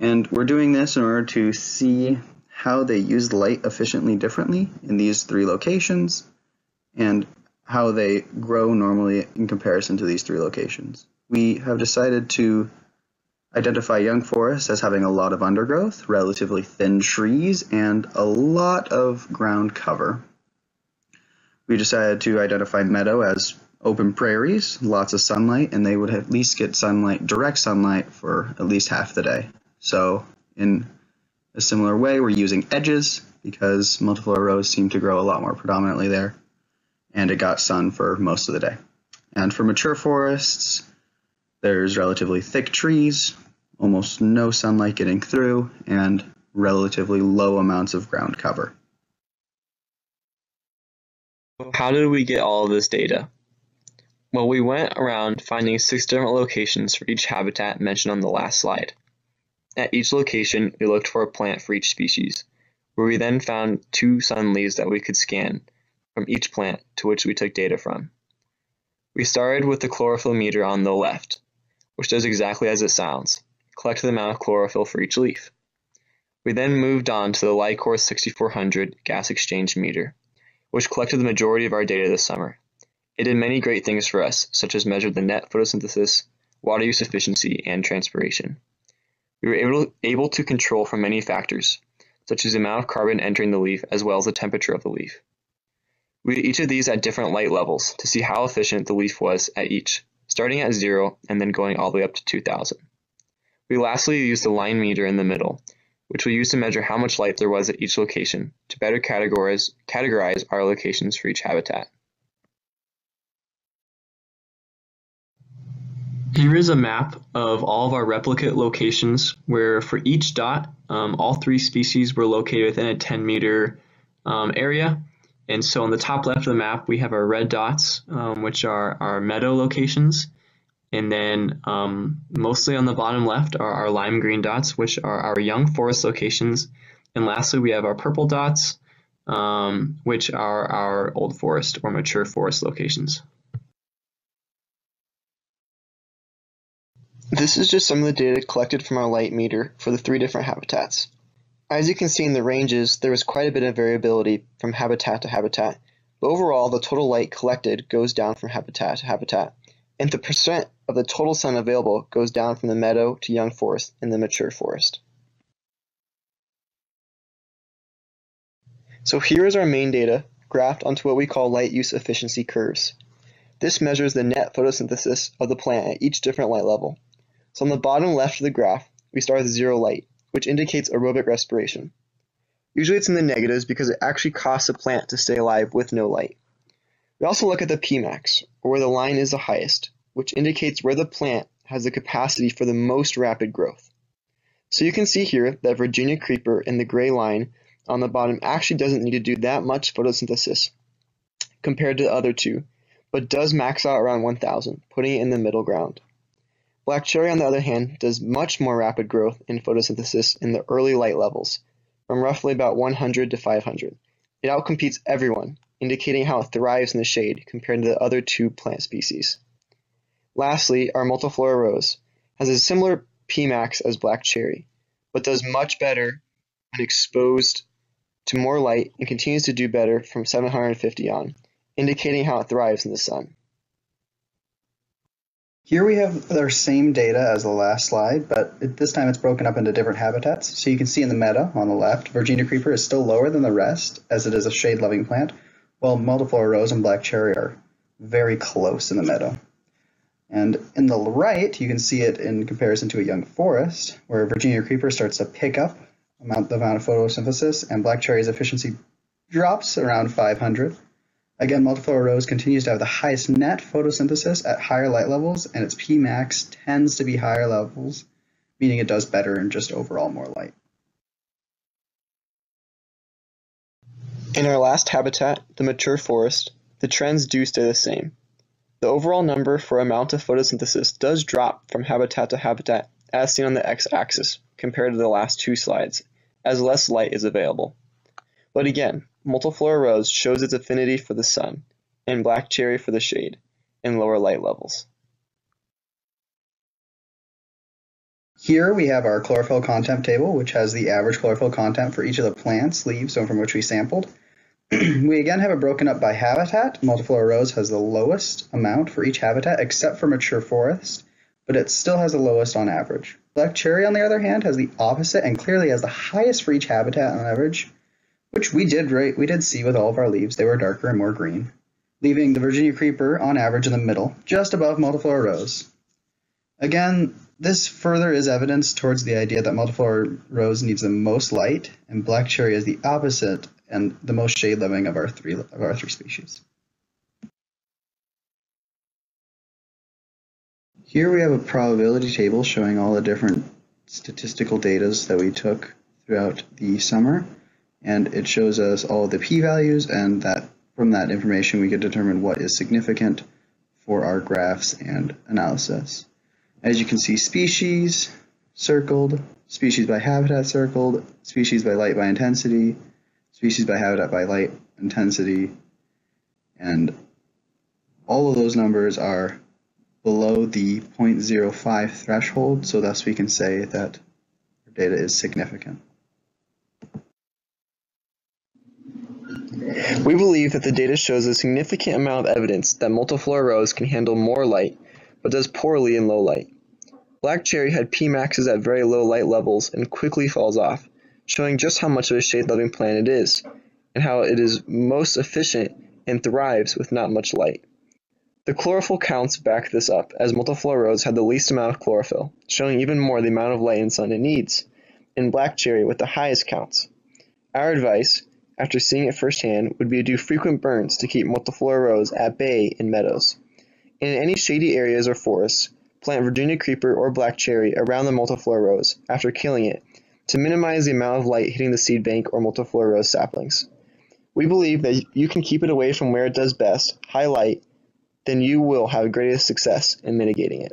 And we're doing this in order to see how they use light efficiently differently in these three locations and how they grow normally in comparison to these three locations. We have decided to identify young forests as having a lot of undergrowth, relatively thin trees, and a lot of ground cover. We decided to identify meadow as open prairies, lots of sunlight, and they would at least get sunlight, direct sunlight, for at least half the day. So in a similar way, we're using edges because multiflora rose seem to grow a lot more predominantly there, and it got sun for most of the day. And for mature forests, there's relatively thick trees, almost no sunlight getting through, and relatively low amounts of ground cover. How did we get all of this data? Well, we went around finding six different locations for each habitat mentioned on the last slide. At each location, we looked for a plant for each species, where we then found two sun leaves that we could scan from each plant to which we took data from. We started with the chlorophyll meter on the left, which does exactly as it sounds: collect the amount of chlorophyll for each leaf. We then moved on to the Lycor sixty-four hundred gas exchange meter, which collected the majority of our data this summer. It did many great things for us, such as measured the net photosynthesis, water use efficiency, and transpiration. We were able, able to control for many factors, such as the amount of carbon entering the leaf as well as the temperature of the leaf. We did each of these at different light levels to see how efficient the leaf was at each, starting at zero and then going all the way up to two thousand. We lastly used the line meter in the middle, which we used to measure how much light there was at each location to better categorize, categorize our locations for each habitat. Here is a map of all of our replicate locations where, for each dot, um, all three species were located within a ten meter um, area. And so on the top left of the map, we have our red dots, um, which are our meadow locations. And then um, mostly on the bottom left are our lime green dots, which are our young forest locations. And lastly, we have our purple dots, um, which are our old forest or mature forest locations. This is just some of the data collected from our light meter for the three different habitats. As you can see in the ranges, there was quite a bit of variability from habitat to habitat, but overall the total light collected goes down from habitat to habitat, and the percent of the total sun available goes down from the meadow to young forest and the mature forest. So here is our main data, graphed onto what we call light use efficiency curves. This measures the net photosynthesis of the plant at each different light level. So on the bottom left of the graph, we start with zero light, which indicates aerobic respiration. Usually it's in the negatives because it actually costs a plant to stay alive with no light. We also look at the P max, or where the line is the highest, which indicates where the plant has the capacity for the most rapid growth. So you can see here that Virginia creeper in the gray line on the bottom actually doesn't need to do that much photosynthesis compared to the other two, but does max out around one thousand, putting it in the middle ground. Black cherry, on the other hand, does much more rapid growth in photosynthesis in the early light levels, from roughly about one hundred to five hundred. It outcompetes everyone, indicating how it thrives in the shade compared to the other two plant species. Lastly, our multiflora rose has a similar P max as black cherry, but does much better when exposed to more light and continues to do better from seven hundred fifty on, indicating how it thrives in the sun. Here we have their same data as the last slide, but this time it's broken up into different habitats. So you can see in the meadow on the left, Virginia creeper is still lower than the rest, as it is a shade-loving plant, while multiflora rose and black cherry are very close in the meadow. And in the right, you can see it in comparison to a young forest, where Virginia creeper starts to pick up amount, the amount of photosynthesis, and black cherry's efficiency drops around five hundred. Again, multiflora rose continues to have the highest net photosynthesis at higher light levels, and its P max tends to be higher levels, meaning it does better in just overall more light. In our last habitat, the mature forest, the trends do stay the same. The overall number for amount of photosynthesis does drop from habitat to habitat, as seen on the x-axis compared to the last two slides, as less light is available. But again, multiflora rose shows its affinity for the sun, and black cherry for the shade, in lower light levels. Here we have our chlorophyll content table, which has the average chlorophyll content for each of the plants, leaves, from which we sampled. We again have it broken up by habitat. Multiflora rose has the lowest amount for each habitat, except for mature forest, but it still has the lowest on average. Black cherry, on the other hand, has the opposite and clearly has the highest for each habitat on average, which we did right, we did see with all of our leaves. They were darker and more green, leaving the Virginia creeper on average in the middle, just above multiflora rose. Again, this further is evidence towards the idea that multiflora rose needs the most light, and black cherry is the opposite and the most shade loving of our three of our three species. Here we have a probability table showing all the different statistical data that we took throughout the summer. And it shows us all of the p-values, and that from that information we can determine what is significant for our graphs and analysis. As you can see, species circled, species by habitat circled, species by light by intensity, species by habitat by light intensity, and all of those numbers are below the zero point zero five threshold, so thus we can say that our data is significant. We believe that the data shows a significant amount of evidence that multiflora rose can handle more light, but does poorly in low light. Black cherry had P maxes at very low light levels and quickly falls off, showing just how much of a shade-loving plant it is, and how it is most efficient and thrives with not much light. The chlorophyll counts back this up, as multiflora rose had the least amount of chlorophyll, showing even more the amount of light and sun it needs, and black cherry with the highest counts. Our advice, after seeing it firsthand, would be to do frequent burns to keep multiflora rose at bay in meadows. And in any shady areas or forests, plant Virginia creeper or black cherry around the multiflora rose after killing it to minimize the amount of light hitting the seed bank or multiflora rose saplings. We believe that you can keep it away from where it does best, high light, then you will have greatest success in mitigating it.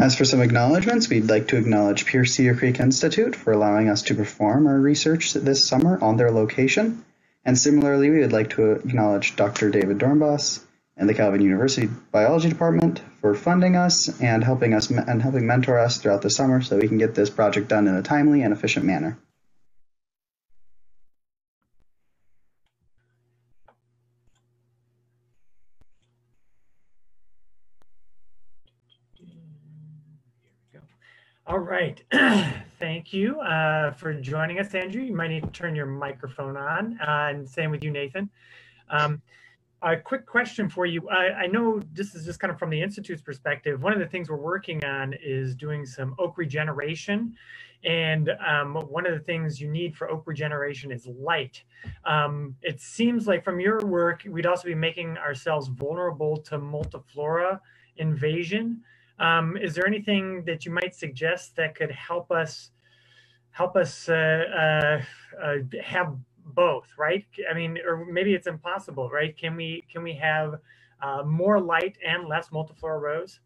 As for some acknowledgements, we'd like to acknowledge Pierce Cedar Creek Institute for allowing us to perform our research this summer on their location. And similarly, we would like to acknowledge Doctor David Dornbos and the Calvin University Biology Department for funding us and helping us and helping mentor us throughout the summer so we can get this project done in a timely and efficient manner. All right, thank you uh, for joining us, Andrew. You might need to turn your microphone on, uh, and same with you, Nathan. Um, a quick question for you. I, I know this is just kind of from the Institute's perspective. One of the things we're working on is doing some oak regeneration. And um, one of the things you need for oak regeneration is light. Um, it seems like from your work, we'd also be making ourselves vulnerable to multiflora invasion. Um, is there anything that you might suggest that could help us help us uh, uh, uh, have both, right? I mean, or maybe it's impossible, right? Can we can we have uh, more light and less multiflora rose?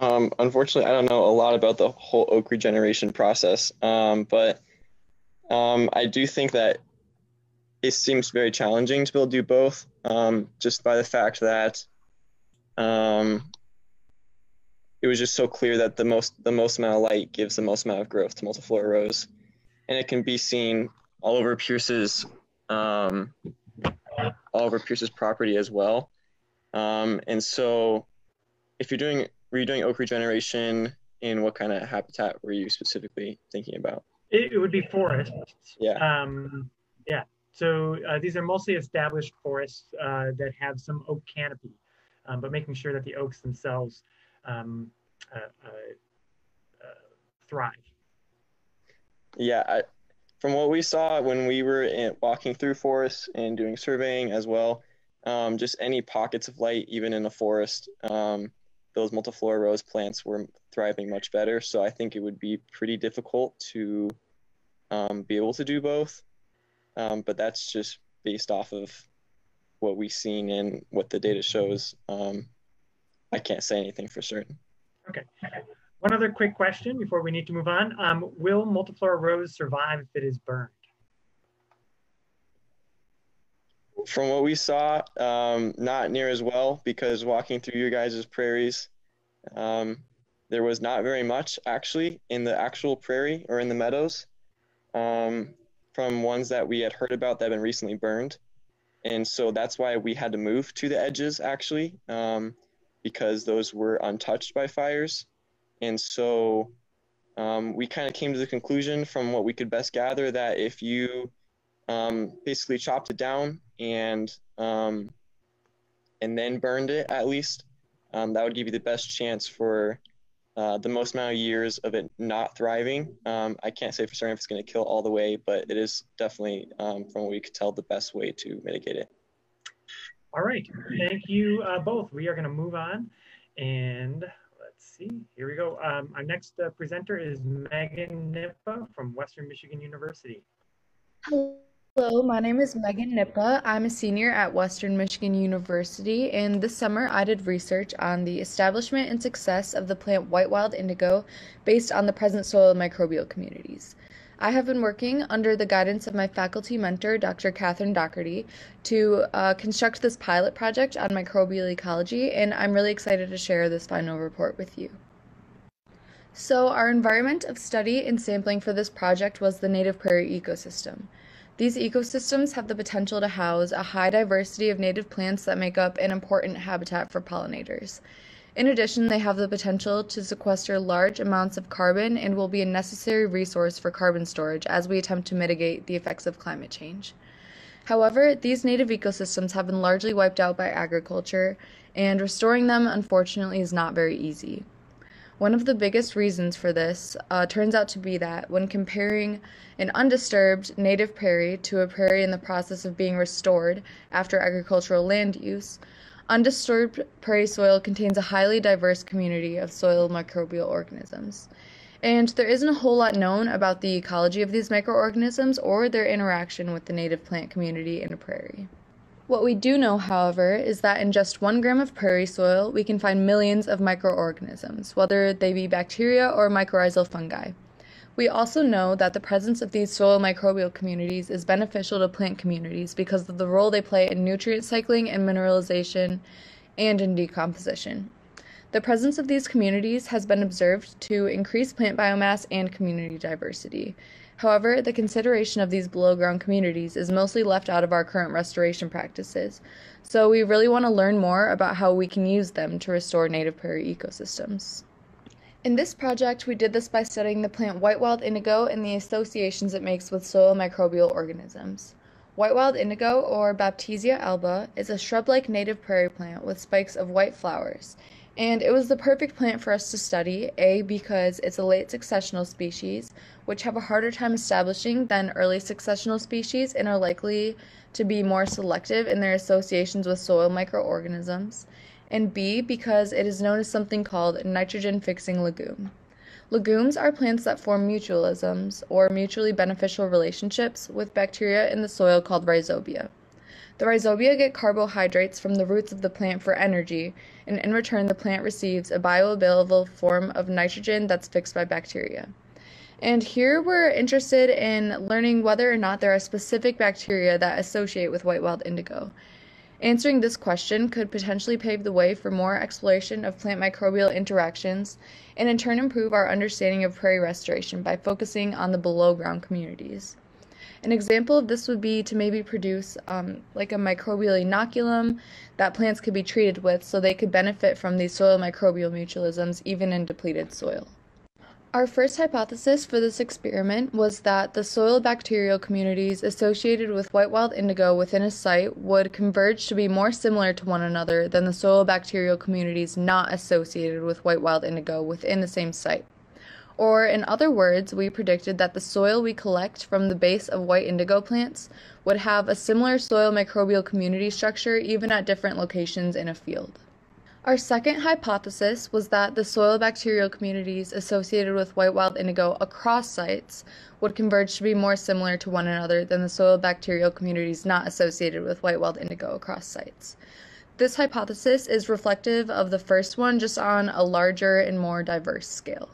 Um, unfortunately, I don't know a lot about the whole oak regeneration process, um, but um, I do think that it seems very challenging to be able to do both, um, just by the fact that Um, it was just so clear that the most the most amount of light gives the most amount of growth to multiflora rose, and it can be seen all over Pierce's um, Oliver Pierce's property as well. Um, and so if you're doing redoing oak regeneration, in what kind of habitat were you specifically thinking about? It, it would be forests. Yeah. Um, yeah. So uh, these are mostly established forests uh, that have some oak canopy, um, but making sure that the oaks themselves um, uh, uh, uh, thrive. Yeah. I, from what we saw when we were in, walking through forests and doing surveying as well, um, just any pockets of light, even in a forest, um, those multiflora rose plants were thriving much better. So I think it would be pretty difficult to um, be able to do both. Um, but that's just based off of what we've seen and what the data shows. Um, I can't say anything for certain. Okay. One other quick question before we need to move on. Um, will multiflora rose survive if it is burned? From what we saw, um, not near as well, because walking through your guys' prairies, um, there was not very much actually in the actual prairie or in the meadows um, from ones that we had heard about that had been recently burned. And so that's why we had to move to the edges actually, um, because those were untouched by fires. And so um, we kind of came to the conclusion from what we could best gather that if you um, basically chopped it down and um, and then burned it at least, um, that would give you the best chance for uh, the most amount of years of it not thriving. Um, I can't say for certain if it's going to kill all the way, but it is definitely, um, from what we could tell, the best way to mitigate it. All right, thank you uh, both. We are going to move on and let's see, here we go. Um, our next uh, presenter is Megan Nippa from Western Michigan University. Hello. Hello, my name is Megan Nippa. I'm a senior at Western Michigan University, and this summer I did research on the establishment and success of the plant white wild indigo based on the present soil microbial communities. I have been working under the guidance of my faculty mentor, Doctor Catherine Doherty, to uh, construct this pilot project on microbial ecology, and I'm really excited to share this final report with you. So our environment of study and sampling for this project was the native prairie ecosystem. These ecosystems have the potential to house a high diversity of native plants that make up an important habitat for pollinators. In addition, they have the potential to sequester large amounts of carbon and will be a necessary resource for carbon storage as we attempt to mitigate the effects of climate change. However, these native ecosystems have been largely wiped out by agriculture, and restoring them, unfortunately, is not very easy. One of the biggest reasons for this uh, turns out to be that when comparing an undisturbed native prairie to a prairie in the process of being restored after agricultural land use, undisturbed prairie soil contains a highly diverse community of soil microbial organisms. And there isn't a whole lot known about the ecology of these microorganisms or their interaction with the native plant community in a prairie. What we do know, however, is that in just one gram of prairie soil, we can find millions of microorganisms, whether they be bacteria or mycorrhizal fungi. We also know that the presence of these soil microbial communities is beneficial to plant communities because of the role they play in nutrient cycling and mineralization and in decomposition. The presence of these communities has been observed to increase plant biomass and community diversity. However, the consideration of these below-ground communities is mostly left out of our current restoration practices, so we really want to learn more about how we can use them to restore native prairie ecosystems. In this project, we did this by studying the plant white wild indigo and the associations it makes with soil microbial organisms. White wild indigo, or Baptisia alba, is a shrub-like native prairie plant with spikes of white flowers, and it was the perfect plant for us to study, A, because it's a late successional species, which have a harder time establishing than early successional species and are likely to be more selective in their associations with soil microorganisms, and B, because it is known as something called nitrogen-fixing legume. Legumes are plants that form mutualisms, or mutually beneficial relationships, with bacteria in the soil called rhizobia. The rhizobia get carbohydrates from the roots of the plant for energy, and in return the plant receives a bioavailable form of nitrogen that's fixed by bacteria. And here we're interested in learning whether or not there are specific bacteria that associate with white wild indigo. Answering this question could potentially pave the way for more exploration of plant microbial interactions, and in turn improve our understanding of prairie restoration by focusing on the below ground communities. An example of this would be to maybe produce um, like a microbial inoculum that plants could be treated with so they could benefit from these soil microbial mutualisms even in depleted soil. Our first hypothesis for this experiment was that the soil bacterial communities associated with white wild indigo within a site would converge to be more similar to one another than the soil bacterial communities not associated with white wild indigo within the same site. Or, in other words, we predicted that the soil we collect from the base of white indigo plants would have a similar soil microbial community structure even at different locations in a field. Our second hypothesis was that the soil bacterial communities associated with white wild indigo across sites would converge to be more similar to one another than the soil bacterial communities not associated with white wild indigo across sites. This hypothesis is reflective of the first one, just on a larger and more diverse scale.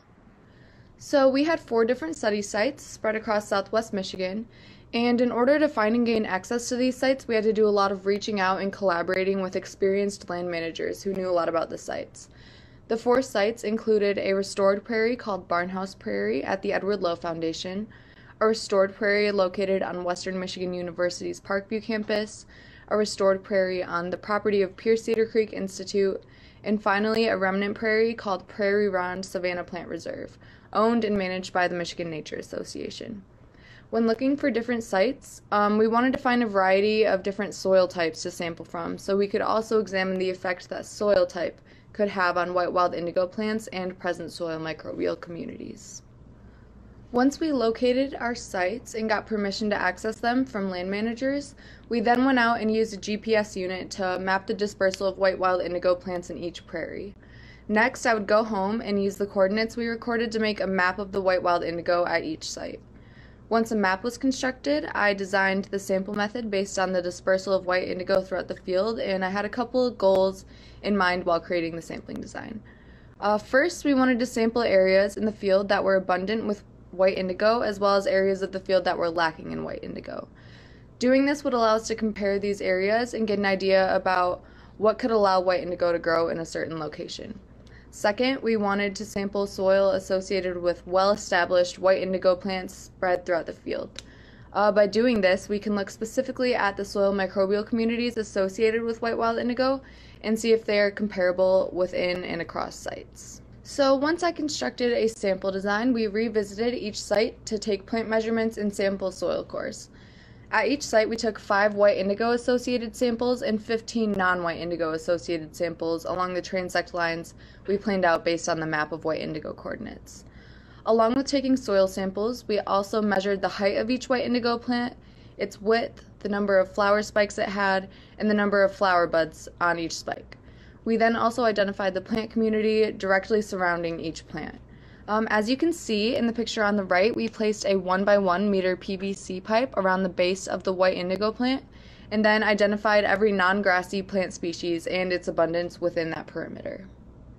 So we had four different study sites spread across southwest Michigan, and in order to find and gain access to these sites, we had to do a lot of reaching out and collaborating with experienced land managers who knew a lot about the sites. The four sites included a restored prairie called Barnhouse Prairie at the Edward Lowe Foundation, a restored prairie located on Western Michigan University's Parkview campus, a restored prairie on the property of Pierce Cedar Creek Institute, and finally a remnant prairie called Prairie Ronde Savannah Plant Reserve, owned and managed by the Michigan Nature Association. When looking for different sites, um, we wanted to find a variety of different soil types to sample from, so we could also examine the effect that soil type could have on white wild indigo plants and present soil microbial communities. Once we located our sites and got permission to access them from land managers, we then went out and used a G P S unit to map the dispersal of white wild indigo plants in each prairie. Next, I would go home and use the coordinates we recorded to make a map of the white wild indigo at each site. Once a map was constructed, I designed the sample method based on the dispersal of white indigo throughout the field, and I had a couple of goals in mind while creating the sampling design. Uh, first, we wanted to sample areas in the field that were abundant with white indigo, as well as areas of the field that were lacking in white indigo. Doing this would allow us to compare these areas and get an idea about what could allow white indigo to grow in a certain location. Second, we wanted to sample soil associated with well-established white indigo plants spread throughout the field. Uh, by doing this, we can look specifically at the soil microbial communities associated with white wild indigo and see if they are comparable within and across sites. So once I constructed a sample design, we revisited each site to take plant measurements and sample soil cores. At each site, we took five white indigo-associated samples and fifteen non-white indigo-associated samples along the transect lines we planned out based on the map of white indigo coordinates. Along with taking soil samples, we also measured the height of each white indigo plant, its width, the number of flower spikes it had, and the number of flower buds on each spike. We then also identified the plant community directly surrounding each plant. Um, as you can see in the picture on the right, we placed a one by one meter P V C pipe around the base of the white indigo plant and then identified every non-grassy plant species and its abundance within that perimeter.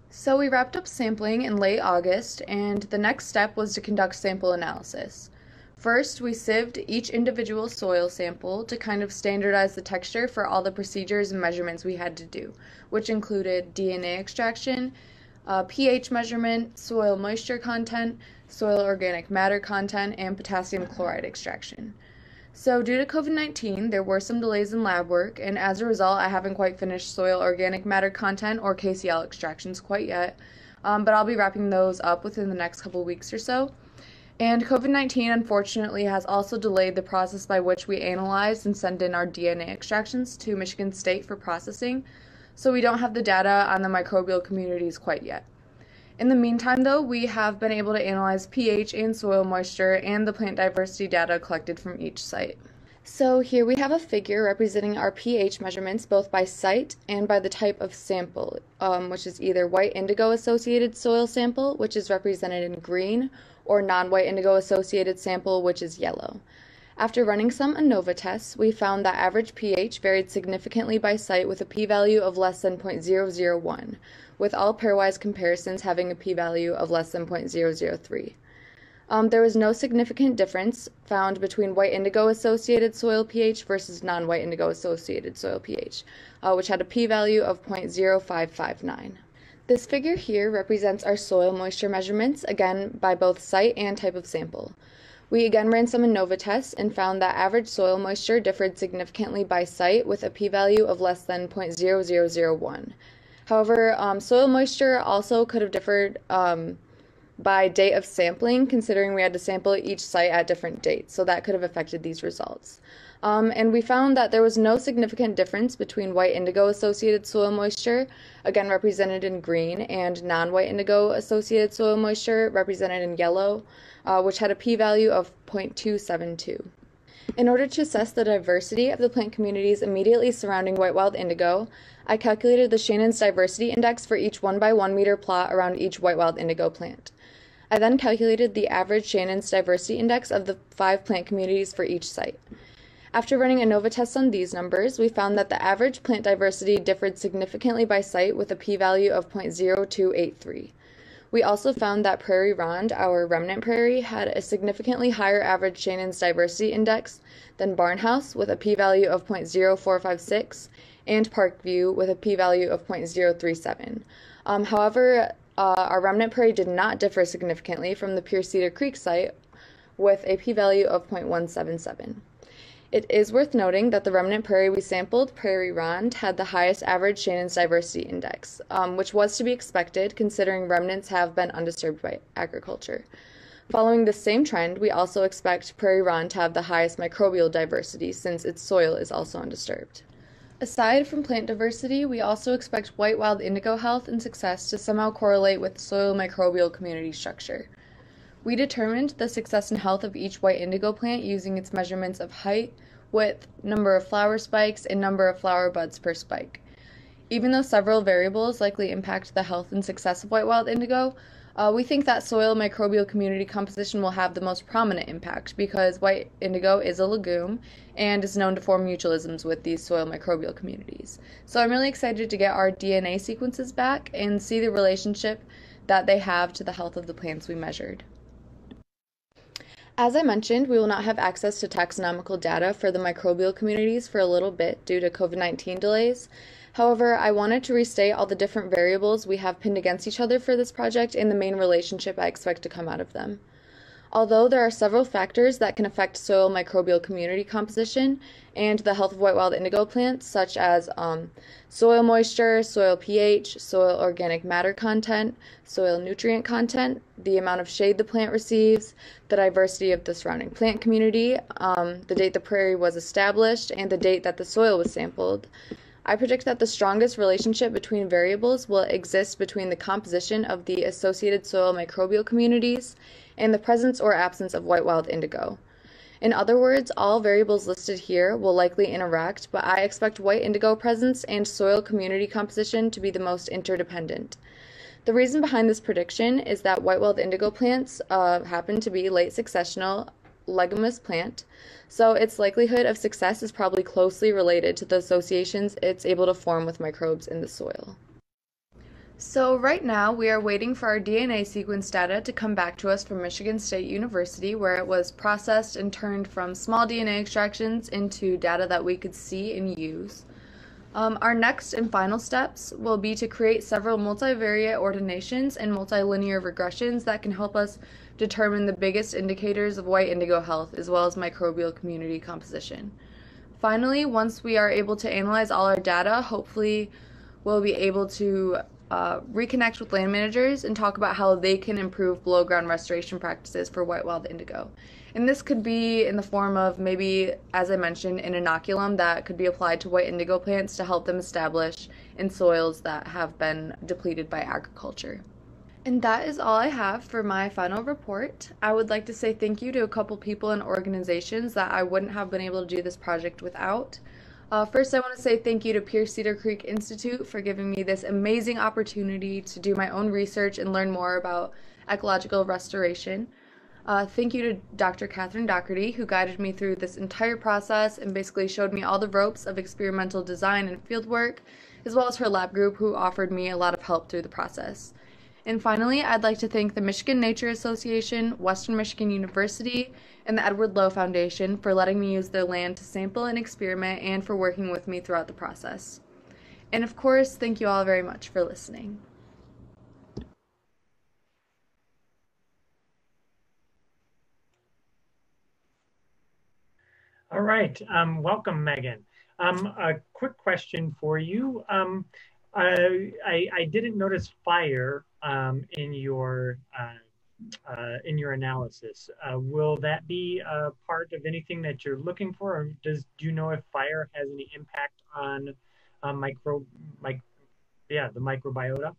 So we wrapped up sampling in late August, and the next step was to conduct sample analysis. First, we sieved each individual soil sample to kind of standardize the texture for all the procedures and measurements we had to do, which included D N A extraction, Uh, pH measurement, soil moisture content, soil organic matter content, and potassium chloride extraction. So due to COVID nineteen, there were some delays in lab work, and as a result, I haven't quite finished soil organic matter content or K C L extractions quite yet, um, but I'll be wrapping those up within the next couple weeks or so. And COVID nineteen, unfortunately, has also delayed the process by which we analyze and send in our D N A extractions to Michigan State for processing, so we don't have the data on the microbial communities quite yet. In the meantime, though, we have been able to analyze pH and soil moisture and the plant diversity data collected from each site. So here we have a figure representing our pH measurements both by site and by the type of sample, um, which is either white indigo-associated soil sample, which is represented in green, or non-white indigo-associated sample, which is yellow. After running some ANOVA tests, we found that average pH varied significantly by site with a p-value of less than zero point zero zero one, with all pairwise comparisons having a p-value of less than zero point zero zero three. Um, there was no significant difference found between white indigo-associated soil pH versus non-white indigo-associated soil pH, uh, which had a p-value of zero point zero five five nine. This figure here represents our soil moisture measurements, again by both site and type of sample. We again ran some ANOVA tests and found that average soil moisture differed significantly by site with a p-value of less than zero point zero zero zero one. However, um, soil moisture also could have differed um, by date of sampling, considering we had to sample each site at different dates, so that could have affected these results. Um, and we found that there was no significant difference between white indigo-associated soil moisture, again represented in green, and non-white indigo-associated soil moisture, represented in yellow, uh, which had a p-value of zero point two seven two. In order to assess the diversity of the plant communities immediately surrounding white wild indigo, I calculated the Shannon's diversity index for each one by one meter plot around each white wild indigo plant. I then calculated the average Shannon's diversity index of the five plant communities for each site. After running ANOVA tests on these numbers, we found that the average plant diversity differed significantly by site with a p-value of zero point zero two eight three. We also found that Prairie Ronde, our remnant prairie, had a significantly higher average Shannon's diversity index than Barnhouse with a p-value of zero point zero four five six and Parkview with a p-value of zero point zero three seven. Um, however, uh, our remnant prairie did not differ significantly from the Pierce Cedar Creek site with a p-value of zero point one seven seven. It is worth noting that the remnant prairie we sampled, Prairie Ronde, had the highest average Shannon's diversity index, um, which was to be expected considering remnants have been undisturbed by agriculture. Following this same trend, we also expect Prairie Ronde to have the highest microbial diversity since its soil is also undisturbed. Aside from plant diversity, we also expect white wild indigo health and success to somehow correlate with soil microbial community structure. We determined the success and health of each white indigo plant using its measurements of height, width, number of flower spikes, and number of flower buds per spike. Even though several variables likely impact the health and success of white wild indigo, uh, we think that soil microbial community composition will have the most prominent impact because white indigo is a legume and is known to form mutualisms with these soil microbial communities. So I'm really excited to get our D N A sequences back and see the relationship that they have to the health of the plants we measured. As I mentioned, we will not have access to taxonomical data for the microbial communities for a little bit due to COVID nineteen delays. However, I wanted to restate all the different variables we have pinned against each other for this project and the main relationship I expect to come out of them. Although there are several factors that can affect soil microbial community composition and the health of white wild indigo plants, such as um, soil moisture, soil pH, soil organic matter content, soil nutrient content, the amount of shade the plant receives, the diversity of the surrounding plant community, um, the date the prairie was established, and the date that the soil was sampled, I predict that the strongest relationship between variables will exist between the composition of the associated soil microbial communities and the presence or absence of white wild indigo. In other words, all variables listed here will likely interact, but I expect white indigo presence and soil community composition to be the most interdependent. The reason behind this prediction is that white wild indigo plants uh, happen to be late successional leguminous plant, so its likelihood of success is probably closely related to the associations it's able to form with microbes in the soil. So right now we are waiting for our D N A sequence data to come back to us from Michigan State University, where it was processed and turned from small D N A extractions into data that we could see and use. Um, our next and final steps will be to create several multivariate ordinations and multilinear regressions that can help us determine the biggest indicators of white indigo health as well as microbial community composition. Finally, once we are able to analyze all our data, hopefully we'll be able to uh, reconnect with land managers and talk about how they can improve below ground restoration practices for white wild indigo. And this could be in the form of maybe, as I mentioned, an inoculum that could be applied to white indigo plants to help them establish in soils that have been depleted by agriculture. And that is all I have for my final report. I would like to say thank you to a couple people and organizations that I wouldn't have been able to do this project without. Uh, first, I want to say thank you to Pierce Cedar Creek Institute for giving me this amazing opportunity to do my own research and learn more about ecological restoration. Uh, thank you to Doctor Catherine Doherty, who guided me through this entire process and basically showed me all the ropes of experimental design and fieldwork, as well as her lab group, who offered me a lot of help through the process. And finally, I'd like to thank the Michigan Nature Association, Western Michigan University, and the Edward Lowe Foundation for letting me use their land to sample and experiment and for working with me throughout the process. And of course, thank you all very much for listening. right, um, welcome, Megan. Um, a quick question for you. Um, I, I, I didn't notice fire um, in your uh, uh, in your analysis. Uh, will that be a part of anything that you're looking for, or does do you know if fire has any impact on uh, micro, mic, yeah, the microbiota?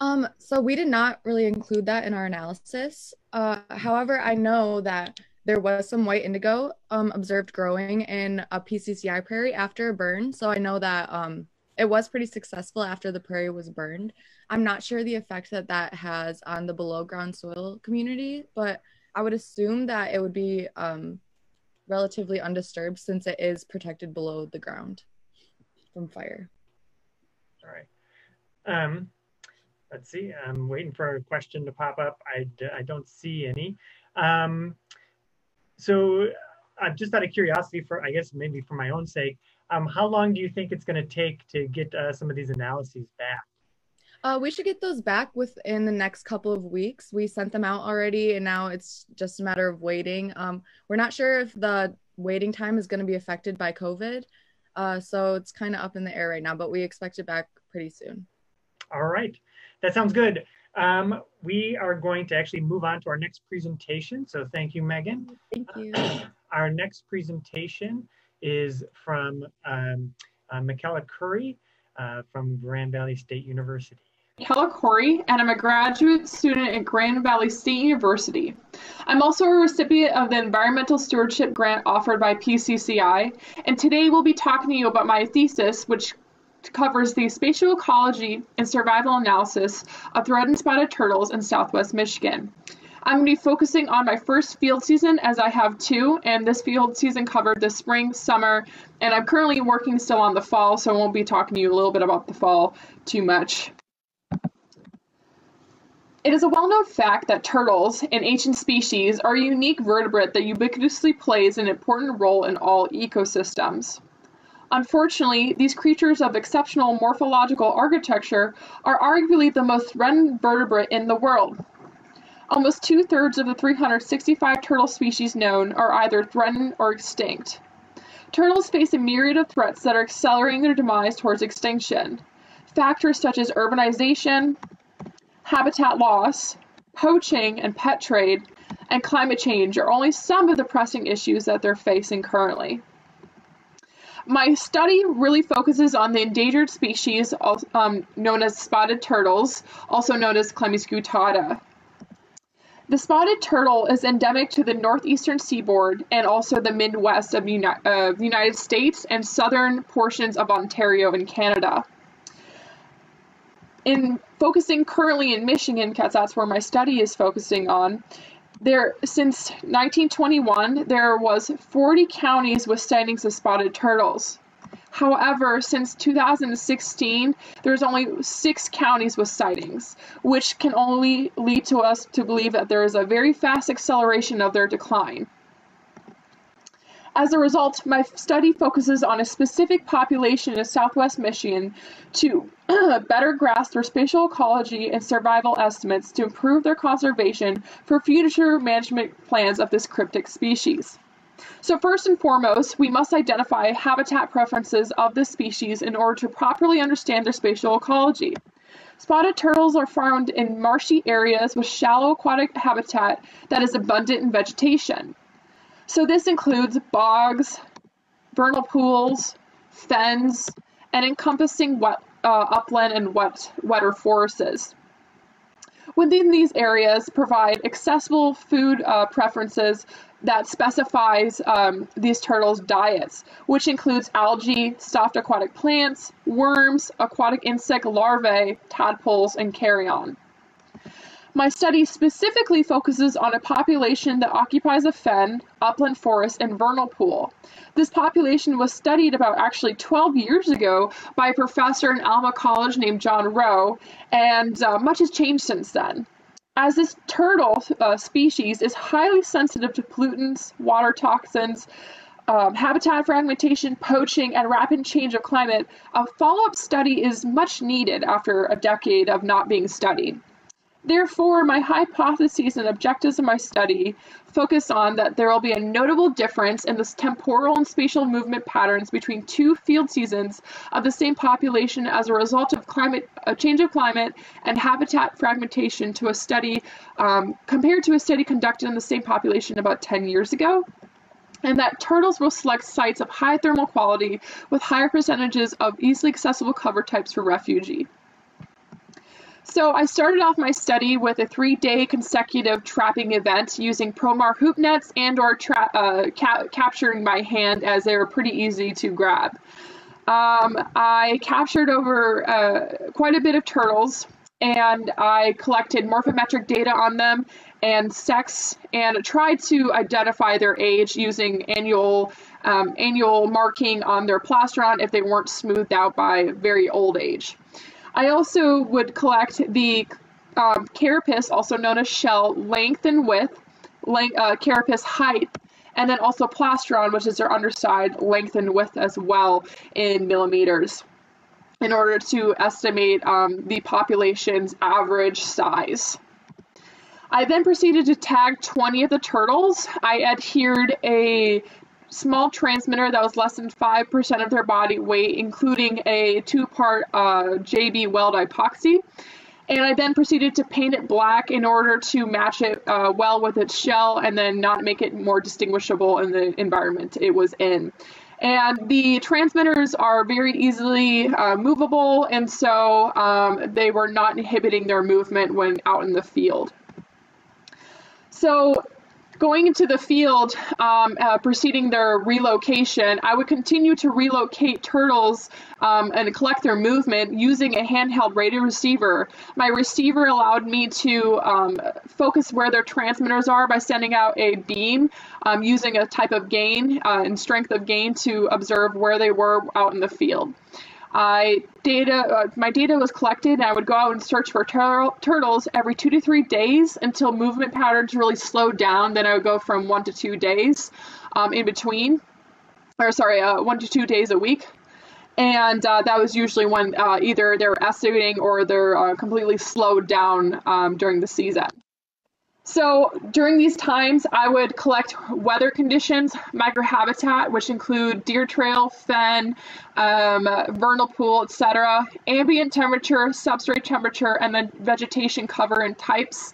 Um, so we did not really include that in our analysis. Uh, however, I know that there was some white indigo um, observed growing in a P C C I prairie after a burn. So I know that um, it was pretty successful after the prairie was burned. I'm not sure the effect that that has on the below ground soil community, but I would assume that it would be um, relatively undisturbed since it is protected below the ground from fire. All right. Um, let's see, I'm waiting for a question to pop up. I, I don't see any. Um, So I'm uh, just out of curiosity, for I guess maybe for my own sake, um, how long do you think it's going to take to get uh, some of these analyses back? Uh, we should get those back within the next couple of weeks. We sent them out already, and now it's just a matter of waiting. Um, we're not sure if the waiting time is going to be affected by COVID, uh, so it's kind of up in the air right now, but we expect it back pretty soon. All right. That sounds good. Um, we are going to actually move on to our next presentation. So thank you, Megan. Thank you. Uh, our next presentation is from um, uh, Michaela Curry uh, from Grand Valley State University. Michaela Curry, and I'm a graduate student at Grand Valley State University. I'm also a recipient of the Environmental Stewardship Grant offered by P C C I, and today we'll be talking to you about my thesis, which covers the spatial ecology and survival analysis of thread and spotted turtles in southwest Michigan. I'm going to be focusing on my first field season, as I have two, and this field season covered the spring, summer, and I'm currently working still on the fall, so I won't be talking to you a little bit about the fall too much. It is a well-known fact that turtles, an ancient species, are a unique vertebrate that ubiquitously plays an important role in all ecosystems. Unfortunately, these creatures of exceptional morphological architecture are arguably the most threatened vertebrate in the world. Almost two-thirds of the three hundred sixty-five turtle species known are either threatened or extinct. Turtles face a myriad of threats that are accelerating their demise towards extinction. Factors such as urbanization, habitat loss, poaching and pet trade, and climate change are only some of the pressing issues that they're facing currently. My study really focuses on the endangered species um, known as spotted turtles, also known as Chlamyscutata. The spotted turtle is endemic to the northeastern seaboard and also the Midwest of the uh, United States and southern portions of Ontario and Canada. In focusing currently in Michigan, because that's where my study is focusing on, There, since nineteen twenty-one, there was forty counties with sightings of spotted turtles. However, since two thousand sixteen, there's only six counties with sightings, which can only lead to us to believe that there is a very fast acceleration of their decline. As a result, my study focuses on a specific population in southwest Michigan to better grasp their spatial ecology and survival estimates to improve their conservation for future management plans of this cryptic species. So first and foremost, we must identify habitat preferences of this species in order to properly understand their spatial ecology. Spotted turtles are found in marshy areas with shallow aquatic habitat that is abundant in vegetation. So this includes bogs, vernal pools, fens, and encompassing wet, uh, upland and wet, wetter forests. Within these areas provide accessible food uh, preferences that specifies um, these turtles' diets, which includes algae, soft aquatic plants, worms, aquatic insect larvae, tadpoles, and carrion. My study specifically focuses on a population that occupies a fen, upland forest, and vernal pool. This population was studied about actually twelve years ago by a professor in Alma College named John Rowe, and uh, much has changed since then. As this turtle uh, species is highly sensitive to pollutants, water toxins, Um, habitat fragmentation, poaching, and rapid change of climate, a follow-up study is much needed after a decade of not being studied. Therefore, my hypotheses and objectives of my study focus on that there will be a notable difference in the temporal and spatial movement patterns between two field seasons of the same population as a result of climate, a change of climate and habitat fragmentation to a study um, compared to a study conducted in the same population about ten years ago. And that turtles will select sites of high thermal quality with higher percentages of easily accessible cover types for refuge. So I started off my study with a three-day consecutive trapping event using Promar hoop nets and or tra uh, ca capturing by hand, as they were pretty easy to grab. Um, I captured over uh, quite a bit of turtles, and I collected morphometric data on them and sex, and tried to identify their age using annual, um, annual marking on their plastron if they weren't smoothed out by very old age. I also would collect the um, carapace, also known as shell, length and width, length, uh, carapace height, and then also plastron, which is their underside, length and width as well in millimeters, in order to estimate um, the population's average size. I then proceeded to tag twenty of the turtles. I adhered a small transmitter that was less than five percent of their body weight, including a two-part uh, J B Weld epoxy. And I then proceeded to paint it black in order to match it uh, well with its shell, and then not make it more distinguishable in the environment it was in. And the transmitters are very easily uh, movable, and so um, they were not inhibiting their movement when out in the field. So going into the field, um, uh, preceding their relocation, I would continue to relocate turtles um, and collect their movement using a handheld radio receiver. My receiver allowed me to um, focus where their transmitters are by sending out a beam um, using a type of gain uh, and strength of gain to observe where they were out in the field. I data, uh, my data was collected, and I would go out and search for tur turtles every two to three days until movement patterns really slowed down. Then I would go from one to two days um, in between, or sorry, uh, one to two days a week. And uh, that was usually when uh, either they were estimating or they're uh, completely slowed down um, during the season. So during these times, I would collect weather conditions, microhabitat, which include deer trail, fen, um, vernal pool, et cetera, ambient temperature, substrate temperature, and then vegetation cover and types.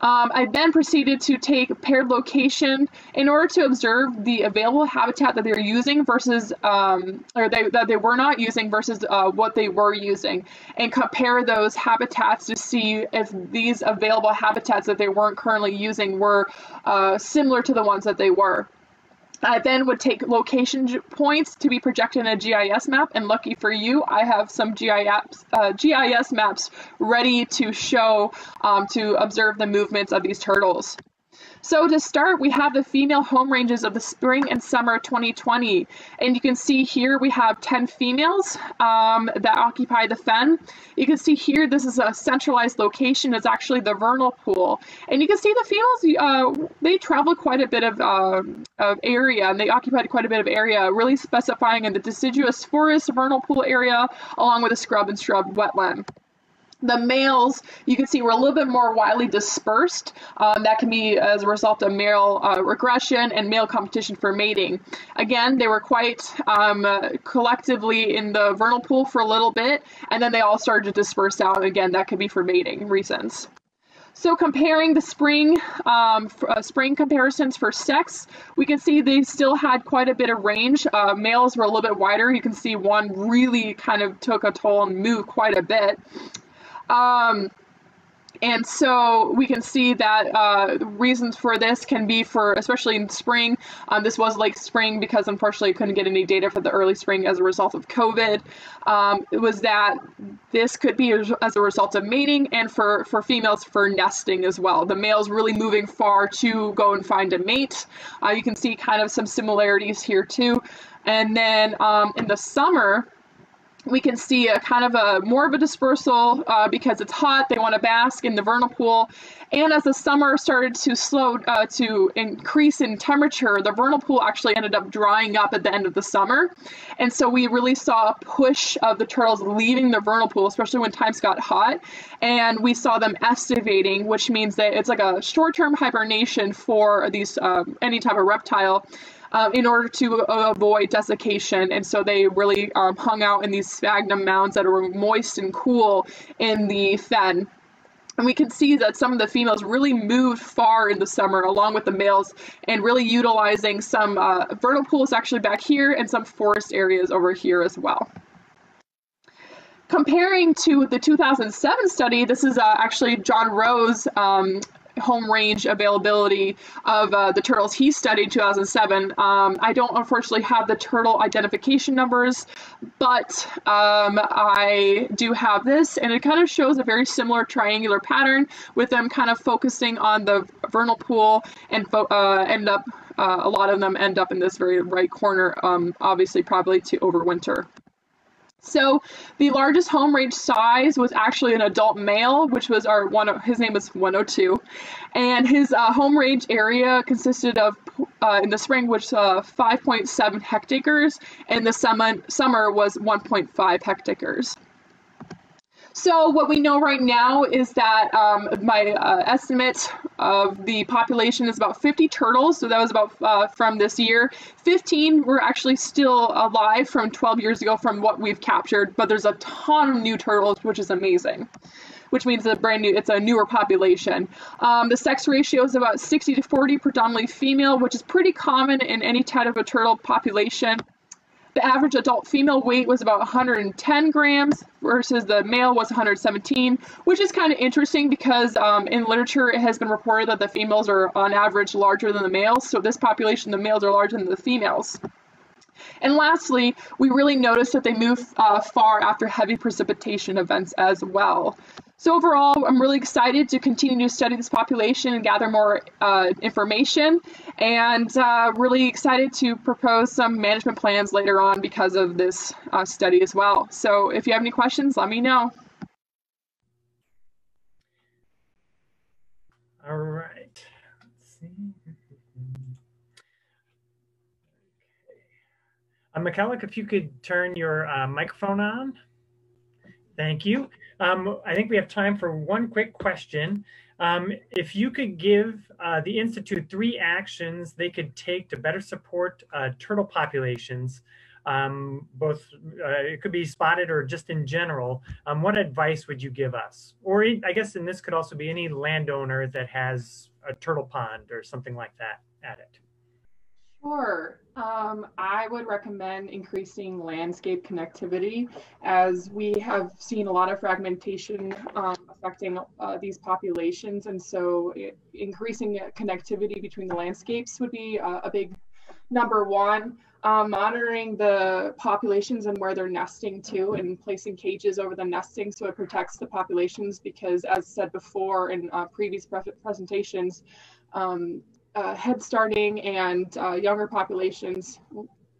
Um, I then proceeded to take paired location in order to observe the available habitat that they were using versus, um, or they, that they were not using versus uh, what they were using, and compare those habitats to see if these available habitats that they weren't currently using were uh, similar to the ones that they were. I then would take location points to be projected in a G I S map, and lucky for you, I have some G I S, uh, G I S maps ready to show um, to observe the movements of these turtles. So to start, we have the female home ranges of the spring and summer twenty twenty, and you can see here we have ten females um, that occupy the fen. You can see here this is a centralized location. It's actually the vernal pool, and you can see the females, uh, they travel quite a bit of, uh, of area, and they occupied quite a bit of area, really specifying in the deciduous forest vernal pool area along with the scrub and shrub wetland. The males, you can see, were a little bit more widely dispersed. Um, that can be as a result of male uh, regression and male competition for mating. Again, they were quite um, uh, collectively in the vernal pool for a little bit, and then they all started to disperse out. Again, that could be for mating reasons. So comparing the spring um, uh, spring comparisons for sex, we can see they still had quite a bit of range. Uh, males were a little bit wider. You can see one really kind of took a toll and moved quite a bit. Um, and so we can see that uh, reasons for this can be for, especially in spring, um, this was late spring because unfortunately I couldn't get any data for the early spring as a result of COVID, um, it was that this could be as a result of mating, and for, for females for nesting as well. The males really moving far to go and find a mate. Uh, you can see kind of some similarities here too. And then um, in the summer, we can see a kind of a more of a dispersal uh, because it's hot. They want to bask in the vernal pool. And as the summer started to slow uh, to increase in temperature, the vernal pool actually ended up drying up at the end of the summer. And so we really saw a push of the turtles leaving the vernal pool, especially when times got hot. And we saw them estivating, which means that it's like a short-term hibernation for these um, any type of reptile. Uh, in order to avoid desiccation. And so they really um, hung out in these sphagnum mounds that were moist and cool in the fen. And we can see that some of the females really moved far in the summer along with the males and really utilizing some uh, vernal pools actually back here and some forest areas over here as well. Comparing to the two thousand seven study, this is uh, actually John Rowe's um, home range availability of uh, the turtles he studied two thousand seven. Um, I don't unfortunately have the turtle identification numbers, but um, I do have this, and it kind of shows a very similar triangular pattern with them kind of focusing on the vernal pool and fo uh, end up, uh, a lot of them end up in this very right corner, um, obviously probably to overwinter. So the largest home range size was actually an adult male, which was our one, his name was one oh two. And his uh, home range area consisted of, uh, in the spring, which uh, five point seven hectares, and the summer, summer was one point five hectares. So what we know right now is that um, my uh, estimate of the population is about fifty turtles. So that was about uh, from this year. fifteen were actually still alive from twelve years ago from what we've captured, but there's a ton of new turtles, which is amazing, which means a brand new, it's a newer population. Um, the sex ratio is about sixty to forty, predominantly female, which is pretty common in any type of a turtle population. The average adult female weight was about one hundred ten grams versus the male was one hundred seventeen, which is kind of interesting because um, in literature it has been reported that the females are on average larger than the males. So this population, the males are larger than the females. And lastly, we really noticed that they move uh, far after heavy precipitation events as well. So overall, I'm really excited to continue to study this population and gather more uh, information, and uh, really excited to propose some management plans later on because of this uh, study as well. So if you have any questions, let me know. All right. Let's see. Uh, McCulloch, if you could turn your uh, microphone on. Thank you. Um, I think we have time for one quick question. Um, if you could give uh, the Institute three actions they could take to better support uh, turtle populations, um, both uh, it could be spotted or just in general, um, what advice would you give us? Or I guess in this could also be any landowner that has a turtle pond or something like that at it. Sure. Um, I would recommend increasing landscape connectivity, as we have seen a lot of fragmentation um, affecting uh, these populations, and so it, increasing connectivity between the landscapes would be uh, a big number one. Um, monitoring the populations and where they're nesting too, and placing cages over the nesting so it protects the populations, because as said before in uh, previous pre presentations, um, Uh, head starting and uh, younger populations,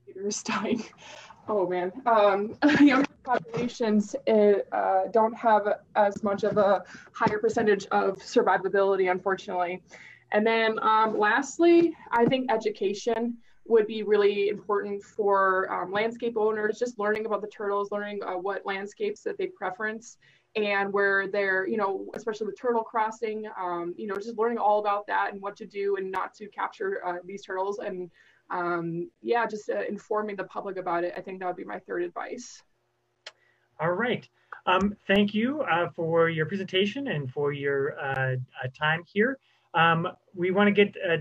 you're dying. Oh man, um, younger populations uh, don't have as much of a higher percentage of survivability, unfortunately. And then um, lastly, I think education would be really important for um, landscape owners, just learning about the turtles, learning uh, what landscapes that they preference, and where they're, you know, especially with turtle crossing, um, you know, just learning all about that and what to do and not to capture uh, these turtles. And um, yeah, just uh, informing the public about it. I think that would be my third advice. All right. Um, thank you uh, for your presentation and for your uh, time here. Um, we want to get uh,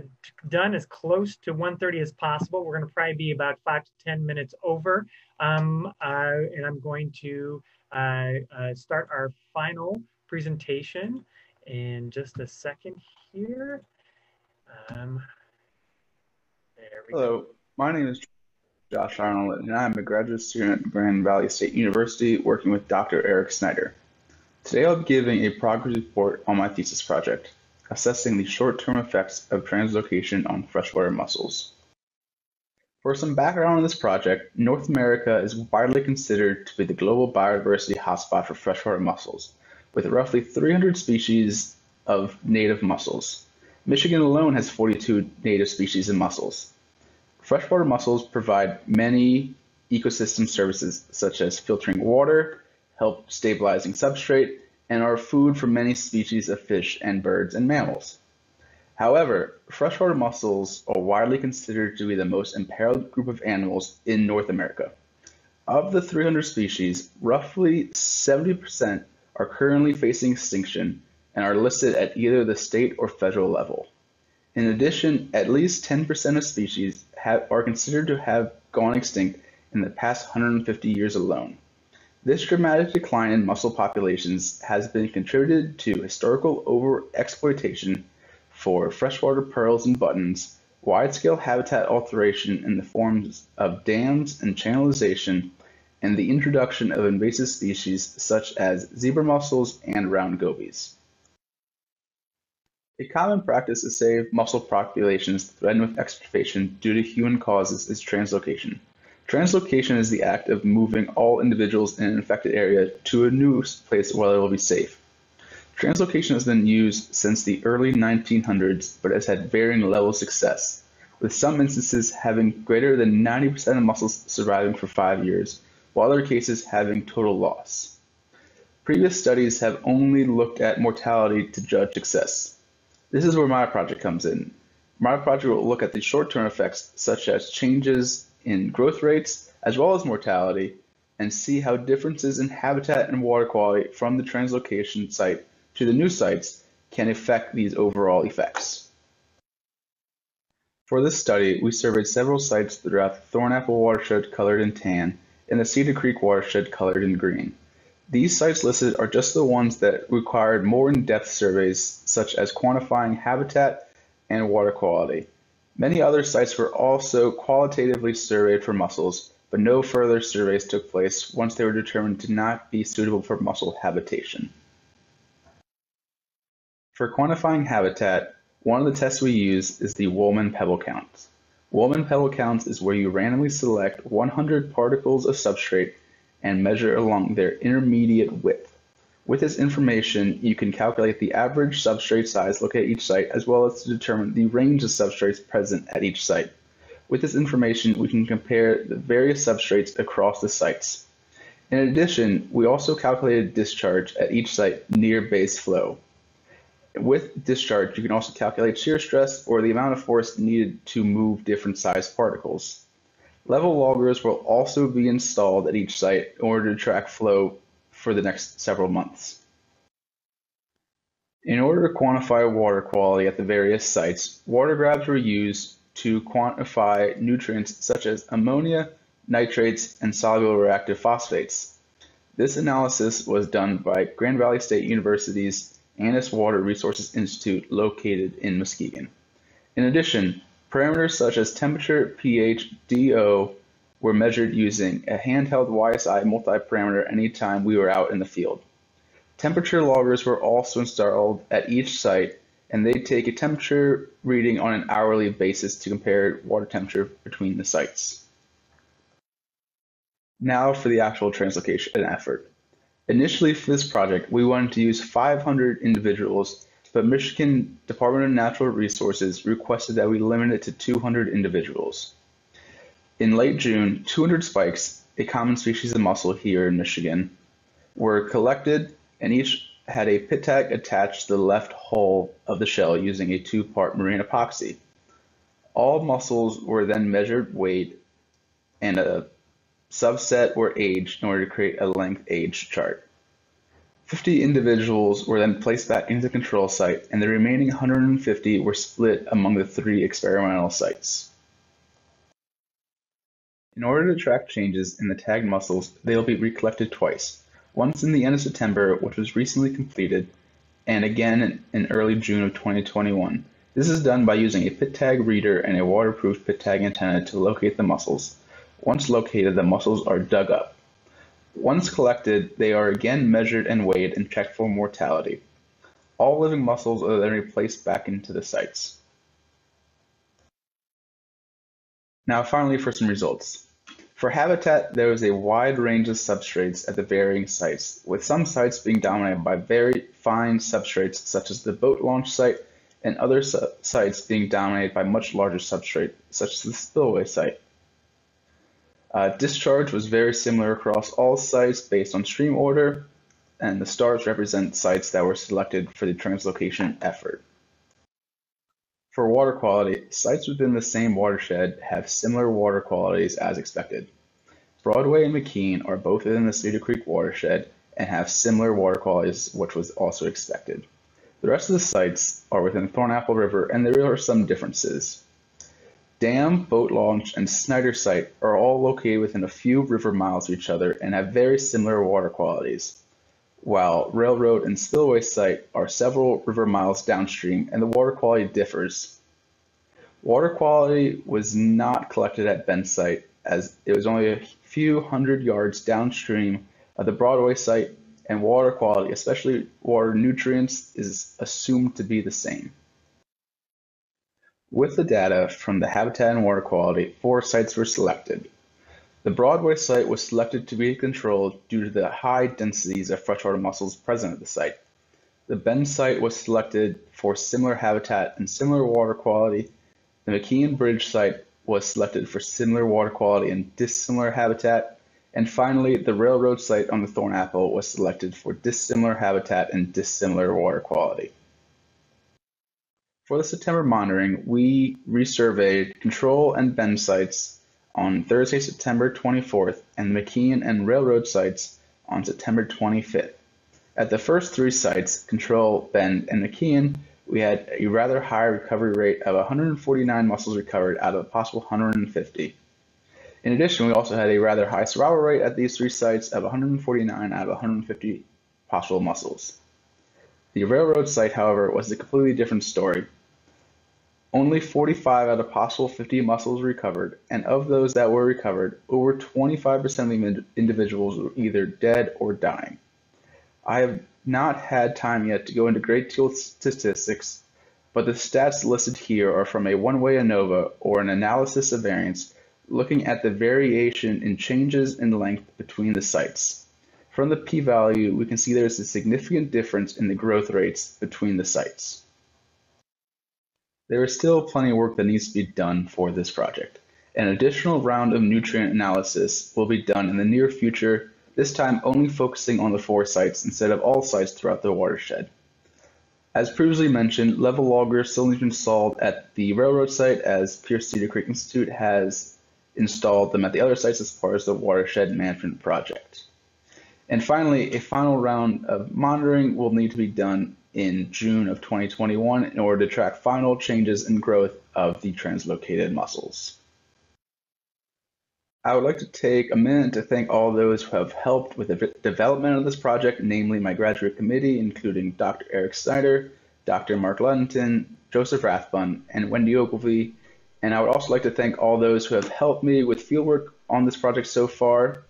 done as close to one thirty as possible. We're going to probably be about five to ten minutes over. Um, uh, and I'm going to Uh, uh, start our final presentation in just a second here. Um, there we Hello, go. My name is Josh Arnold, and I'm a graduate student at Grand Valley State University working with Doctor Eric Snyder. Today I'll be giving a progress report on my thesis project, assessing the short-term effects of translocation on freshwater mussels. For some background on this project, North America is widely considered to be the global biodiversity hotspot for freshwater mussels, with roughly three hundred species of native mussels. Michigan alone has forty-two native species of mussels. Freshwater mussels provide many ecosystem services, such as filtering water, help stabilizing substrate, and are food for many species of fish and birds and mammals. However, freshwater mussels are widely considered to be the most imperiled group of animals in North America. Of the three hundred species, roughly seventy percent are currently facing extinction and are listed at either the state or federal level. In addition, at least ten percent of species have, are considered to have gone extinct in the past one hundred fifty years alone. This dramatic decline in mussel populations has been contributed to historical overexploitation for freshwater pearls and buttons, wide-scale habitat alteration in the forms of dams and channelization, and the introduction of invasive species such as zebra mussels and round gobies. A common practice to save mussel populations threatened with extirpation due to human causes is translocation. Translocation is the act of moving all individuals in an infected area to a new place where they will be safe. Translocation has been used since the early nineteen hundreds, but has had varying levels of success, with some instances having greater than ninety percent of mussels surviving for five years, while other cases having total loss. Previous studies have only looked at mortality to judge success. This is where my project comes in. My project will look at the short-term effects, such as changes in growth rates, as well as mortality, and see how differences in habitat and water quality from the translocation site to the new sites can affect these overall effects. For this study, we surveyed several sites throughout the Thornapple watershed colored in tan and the Cedar Creek watershed colored in green. These sites listed are just the ones that required more in-depth surveys, such as quantifying habitat and water quality. Many other sites were also qualitatively surveyed for mussels, but no further surveys took place once they were determined to not be suitable for mussel habitation. For quantifying habitat, one of the tests we use is the Woolman Pebble Counts. Woolman Pebble Counts is where you randomly select one hundred particles of substrate and measure along their intermediate width. With this information, you can calculate the average substrate size located at each site, as well as to determine the range of substrates present at each site. With this information, we can compare the various substrates across the sites. In addition, we also calculated discharge at each site near base flow. With discharge, you can also calculate shear stress, or the amount of force needed to move different sized particles. Level loggers will also be installed at each site in order to track flow for the next several months. In order to quantify water quality at the various sites, water grabs were used to quantify nutrients such as ammonia, nitrates, and soluble reactive phosphates. This analysis was done by Grand Valley State University's Annis Water Resources Institute located in Muskegon. In addition, parameters such as temperature, pH, D O were measured using a handheld Y S I multi-parameter anytime we were out in the field. Temperature loggers were also installed at each site, and they take a temperature reading on an hourly basis to compare water temperature between the sites. Now for the actual translocation effort. Initially for this project, we wanted to use five hundred individuals, but Michigan Department of Natural Resources requested that we limit it to two hundred individuals. In late June, two hundred spikes, a common species of mussel here in Michigan, were collected, and each had a pit tag attached to the left hull of the shell using a two-part marine epoxy. All mussels were then measured, weighed, and a subset were aged in order to create a length age chart. fifty individuals were then placed back into the control site, and the remaining one hundred fifty were split among the three experimental sites. In order to track changes in the tagged mussels, they will be recollected twice, once in the end of September, which was recently completed, and again in early June of twenty twenty-one. This is done by using a pit tag reader and a waterproof pit tag antenna to locate the mussels. Once located, the mussels are dug up. Once collected, they are again measured and weighed and checked for mortality. All living mussels are then replaced back into the sites. Now finally for some results. For habitat, there was a wide range of substrates at the varying sites, with some sites being dominated by very fine substrates such as the boat launch site, and other sites being dominated by much larger substrate such as the spillway site. Uh, discharge was very similar across all sites based on stream order, and the stars represent sites that were selected for the translocation effort. For water quality, sites within the same watershed have similar water qualities as expected. Broadway and McKean are both within the Cedar Creek watershed and have similar water qualities, which was also expected. The rest of the sites are within Thornapple River, and there are some differences. Dam, Boat Launch, and Snyder Site are all located within a few river miles of each other and have very similar water qualities, while Railroad and Spillway Site are several river miles downstream and the water quality differs. Water quality was not collected at Bend Site, as it was only a few hundred yards downstream of the Broadway Site, and water quality, especially water nutrients, is assumed to be the same. With the data from the habitat and water quality, four sites were selected. The Broadway site was selected to be controlled due to the high densities of freshwater mussels present at the site. The Bend site was selected for similar habitat and similar water quality. The McKean Bridge site was selected for similar water quality and dissimilar habitat. And finally, the Railroad site on the Thornapple was selected for dissimilar habitat and dissimilar water quality. For the September monitoring, we resurveyed Control and Bend sites on Thursday, September twenty-fourth, and McKean and Railroad sites on September twenty-fifth. At the first three sites, Control, Bend, and McKean, we had a rather high recovery rate of one hundred forty-nine mussels recovered out of a possible one hundred fifty. In addition, we also had a rather high survival rate at these three sites of one hundred forty-nine out of one hundred fifty possible mussels. The Railroad site, however, was a completely different story. Only forty-five out of possible fifty mussels recovered, and of those that were recovered, over twenty-five percent of the individuals were either dead or dying. I have not had time yet to go into great deal of statistics, but the stats listed here are from a one-way ANOVA, or an analysis of variance, looking at the variation in changes in length between the sites. From the p-value, we can see there is a significant difference in the growth rates between the sites. There is still plenty of work that needs to be done for this project. An additional round of nutrient analysis will be done in the near future, this time only focusing on the four sites instead of all sites throughout the watershed. As previously mentioned, level loggers still need to be installed at the Railroad site, as Pierce Cedar Creek Institute has installed them at the other sites as part of the watershed management project. And finally, a final round of monitoring will need to be done in June of twenty twenty-one in order to track final changes in growth of the translocated mussels. I would like to take a minute to thank all those who have helped with the development of this project, namely my graduate committee, including Doctor Eric Snyder, Doctor Mark Ludington, Joseph Rathbun, and Wendy Ogilvie. And I would also like to thank all those who have helped me with fieldwork on this project so far.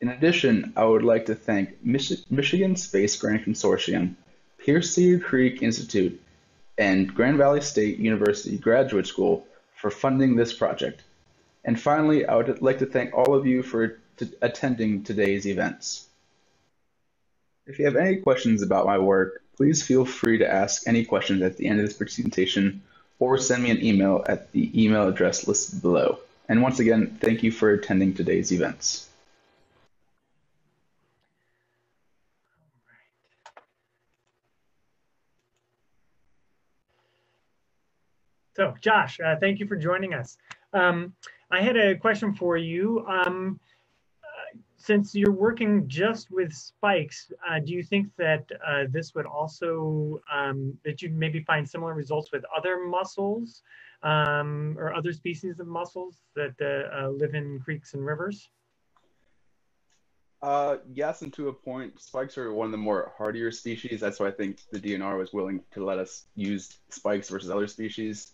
In addition, I would like to thank Mich- Michigan Space Grant Consortium, Pierce Cedar Creek Institute, and Grand Valley State University Graduate School for funding this project. And finally, I would like to thank all of you for attending today's events. If you have any questions about my work, please feel free to ask any questions at the end of this presentation or send me an email at the email address listed below. And once again, thank you for attending today's events. So Josh, uh, thank you for joining us. Um, I had a question for you. Um, uh, since you're working just with spikes, uh, do you think that uh, this would also, um, that you'd maybe find similar results with other mussels um, or other species of mussels that uh, uh, live in creeks and rivers? Uh, yes, and to a point, spikes are one of the more hardier species. That's why I think the D N R was willing to let us use spikes versus other species.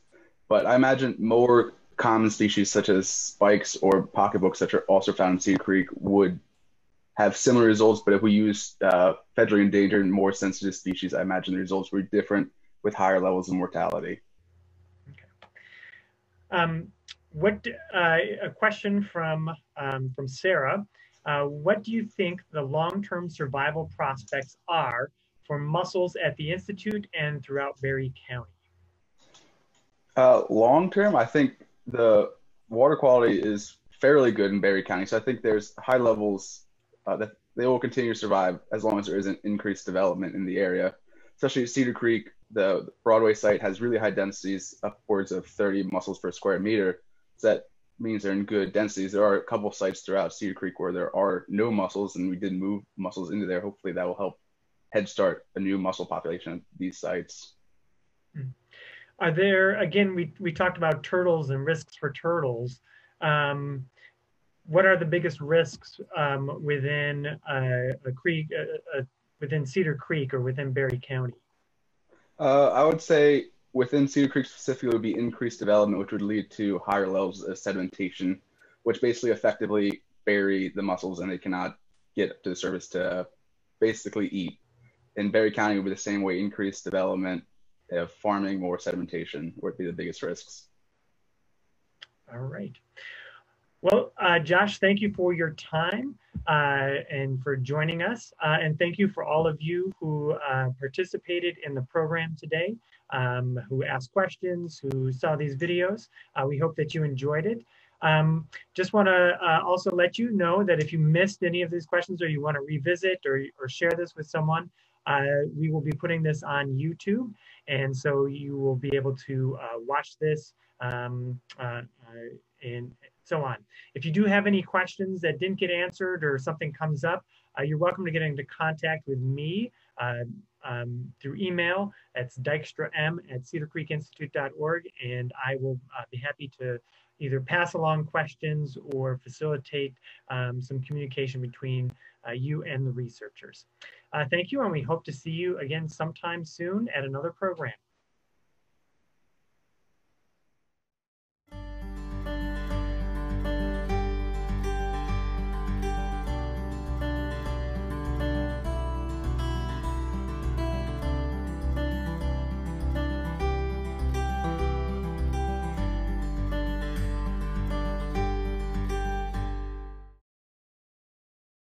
But I imagine more common species such as spikes or pocketbooks, that are also found in Cedar Creek, would have similar results. But if we used uh, federally endangered and more sensitive species, I imagine the results were different with higher levels of mortality. Okay. Um, what uh, a question from um, from Sarah. Uh, what do you think the long-term survival prospects are for mussels at the Institute and throughout Barry County? Uh, long-term, I think the water quality is fairly good in Barry County. So I think there's high levels uh, that they will continue to survive as long as there isn't increased development in the area. Especially Cedar Creek, the Broadway site has really high densities, upwards of thirty mussels per square meter. So that means they're in good densities. There are a couple sites throughout Cedar Creek where there are no mussels, and we did move mussels into there. Hopefully that will help head start a new mussel population at these sites. Are there, again, we, we talked about turtles and risks for turtles. Um, what are the biggest risks um, within a, a creek, a, a, within Cedar Creek or within Barry County? Uh, I would say within Cedar Creek specifically would be increased development, which would lead to higher levels of sedimentation, which basically effectively bury the mussels and they cannot get up to the surface to basically eat. In Barry County would be the same way, increased development of farming, more sedimentation would be the biggest risks. All right. Well, uh, Josh, thank you for your time uh, and for joining us. Uh, and thank you for all of you who uh, participated in the program today, um, who asked questions, who saw these videos. Uh, we hope that you enjoyed it. Um, just want to uh, also let you know that if you missed any of these questions or you want to revisit or, or share this with someone, uh, we will be putting this on YouTube. And so you will be able to uh, watch this um, uh, and so on. If you do have any questions that didn't get answered or something comes up, uh, you're welcome to get into contact with me uh, um, through email. That's dykstra m at cedar creek institute dot org, and I will uh, be happy to either pass along questions or facilitate um, some communication between uh, you and the researchers. Uh, thank you, and we hope to see you again sometime soon at another program.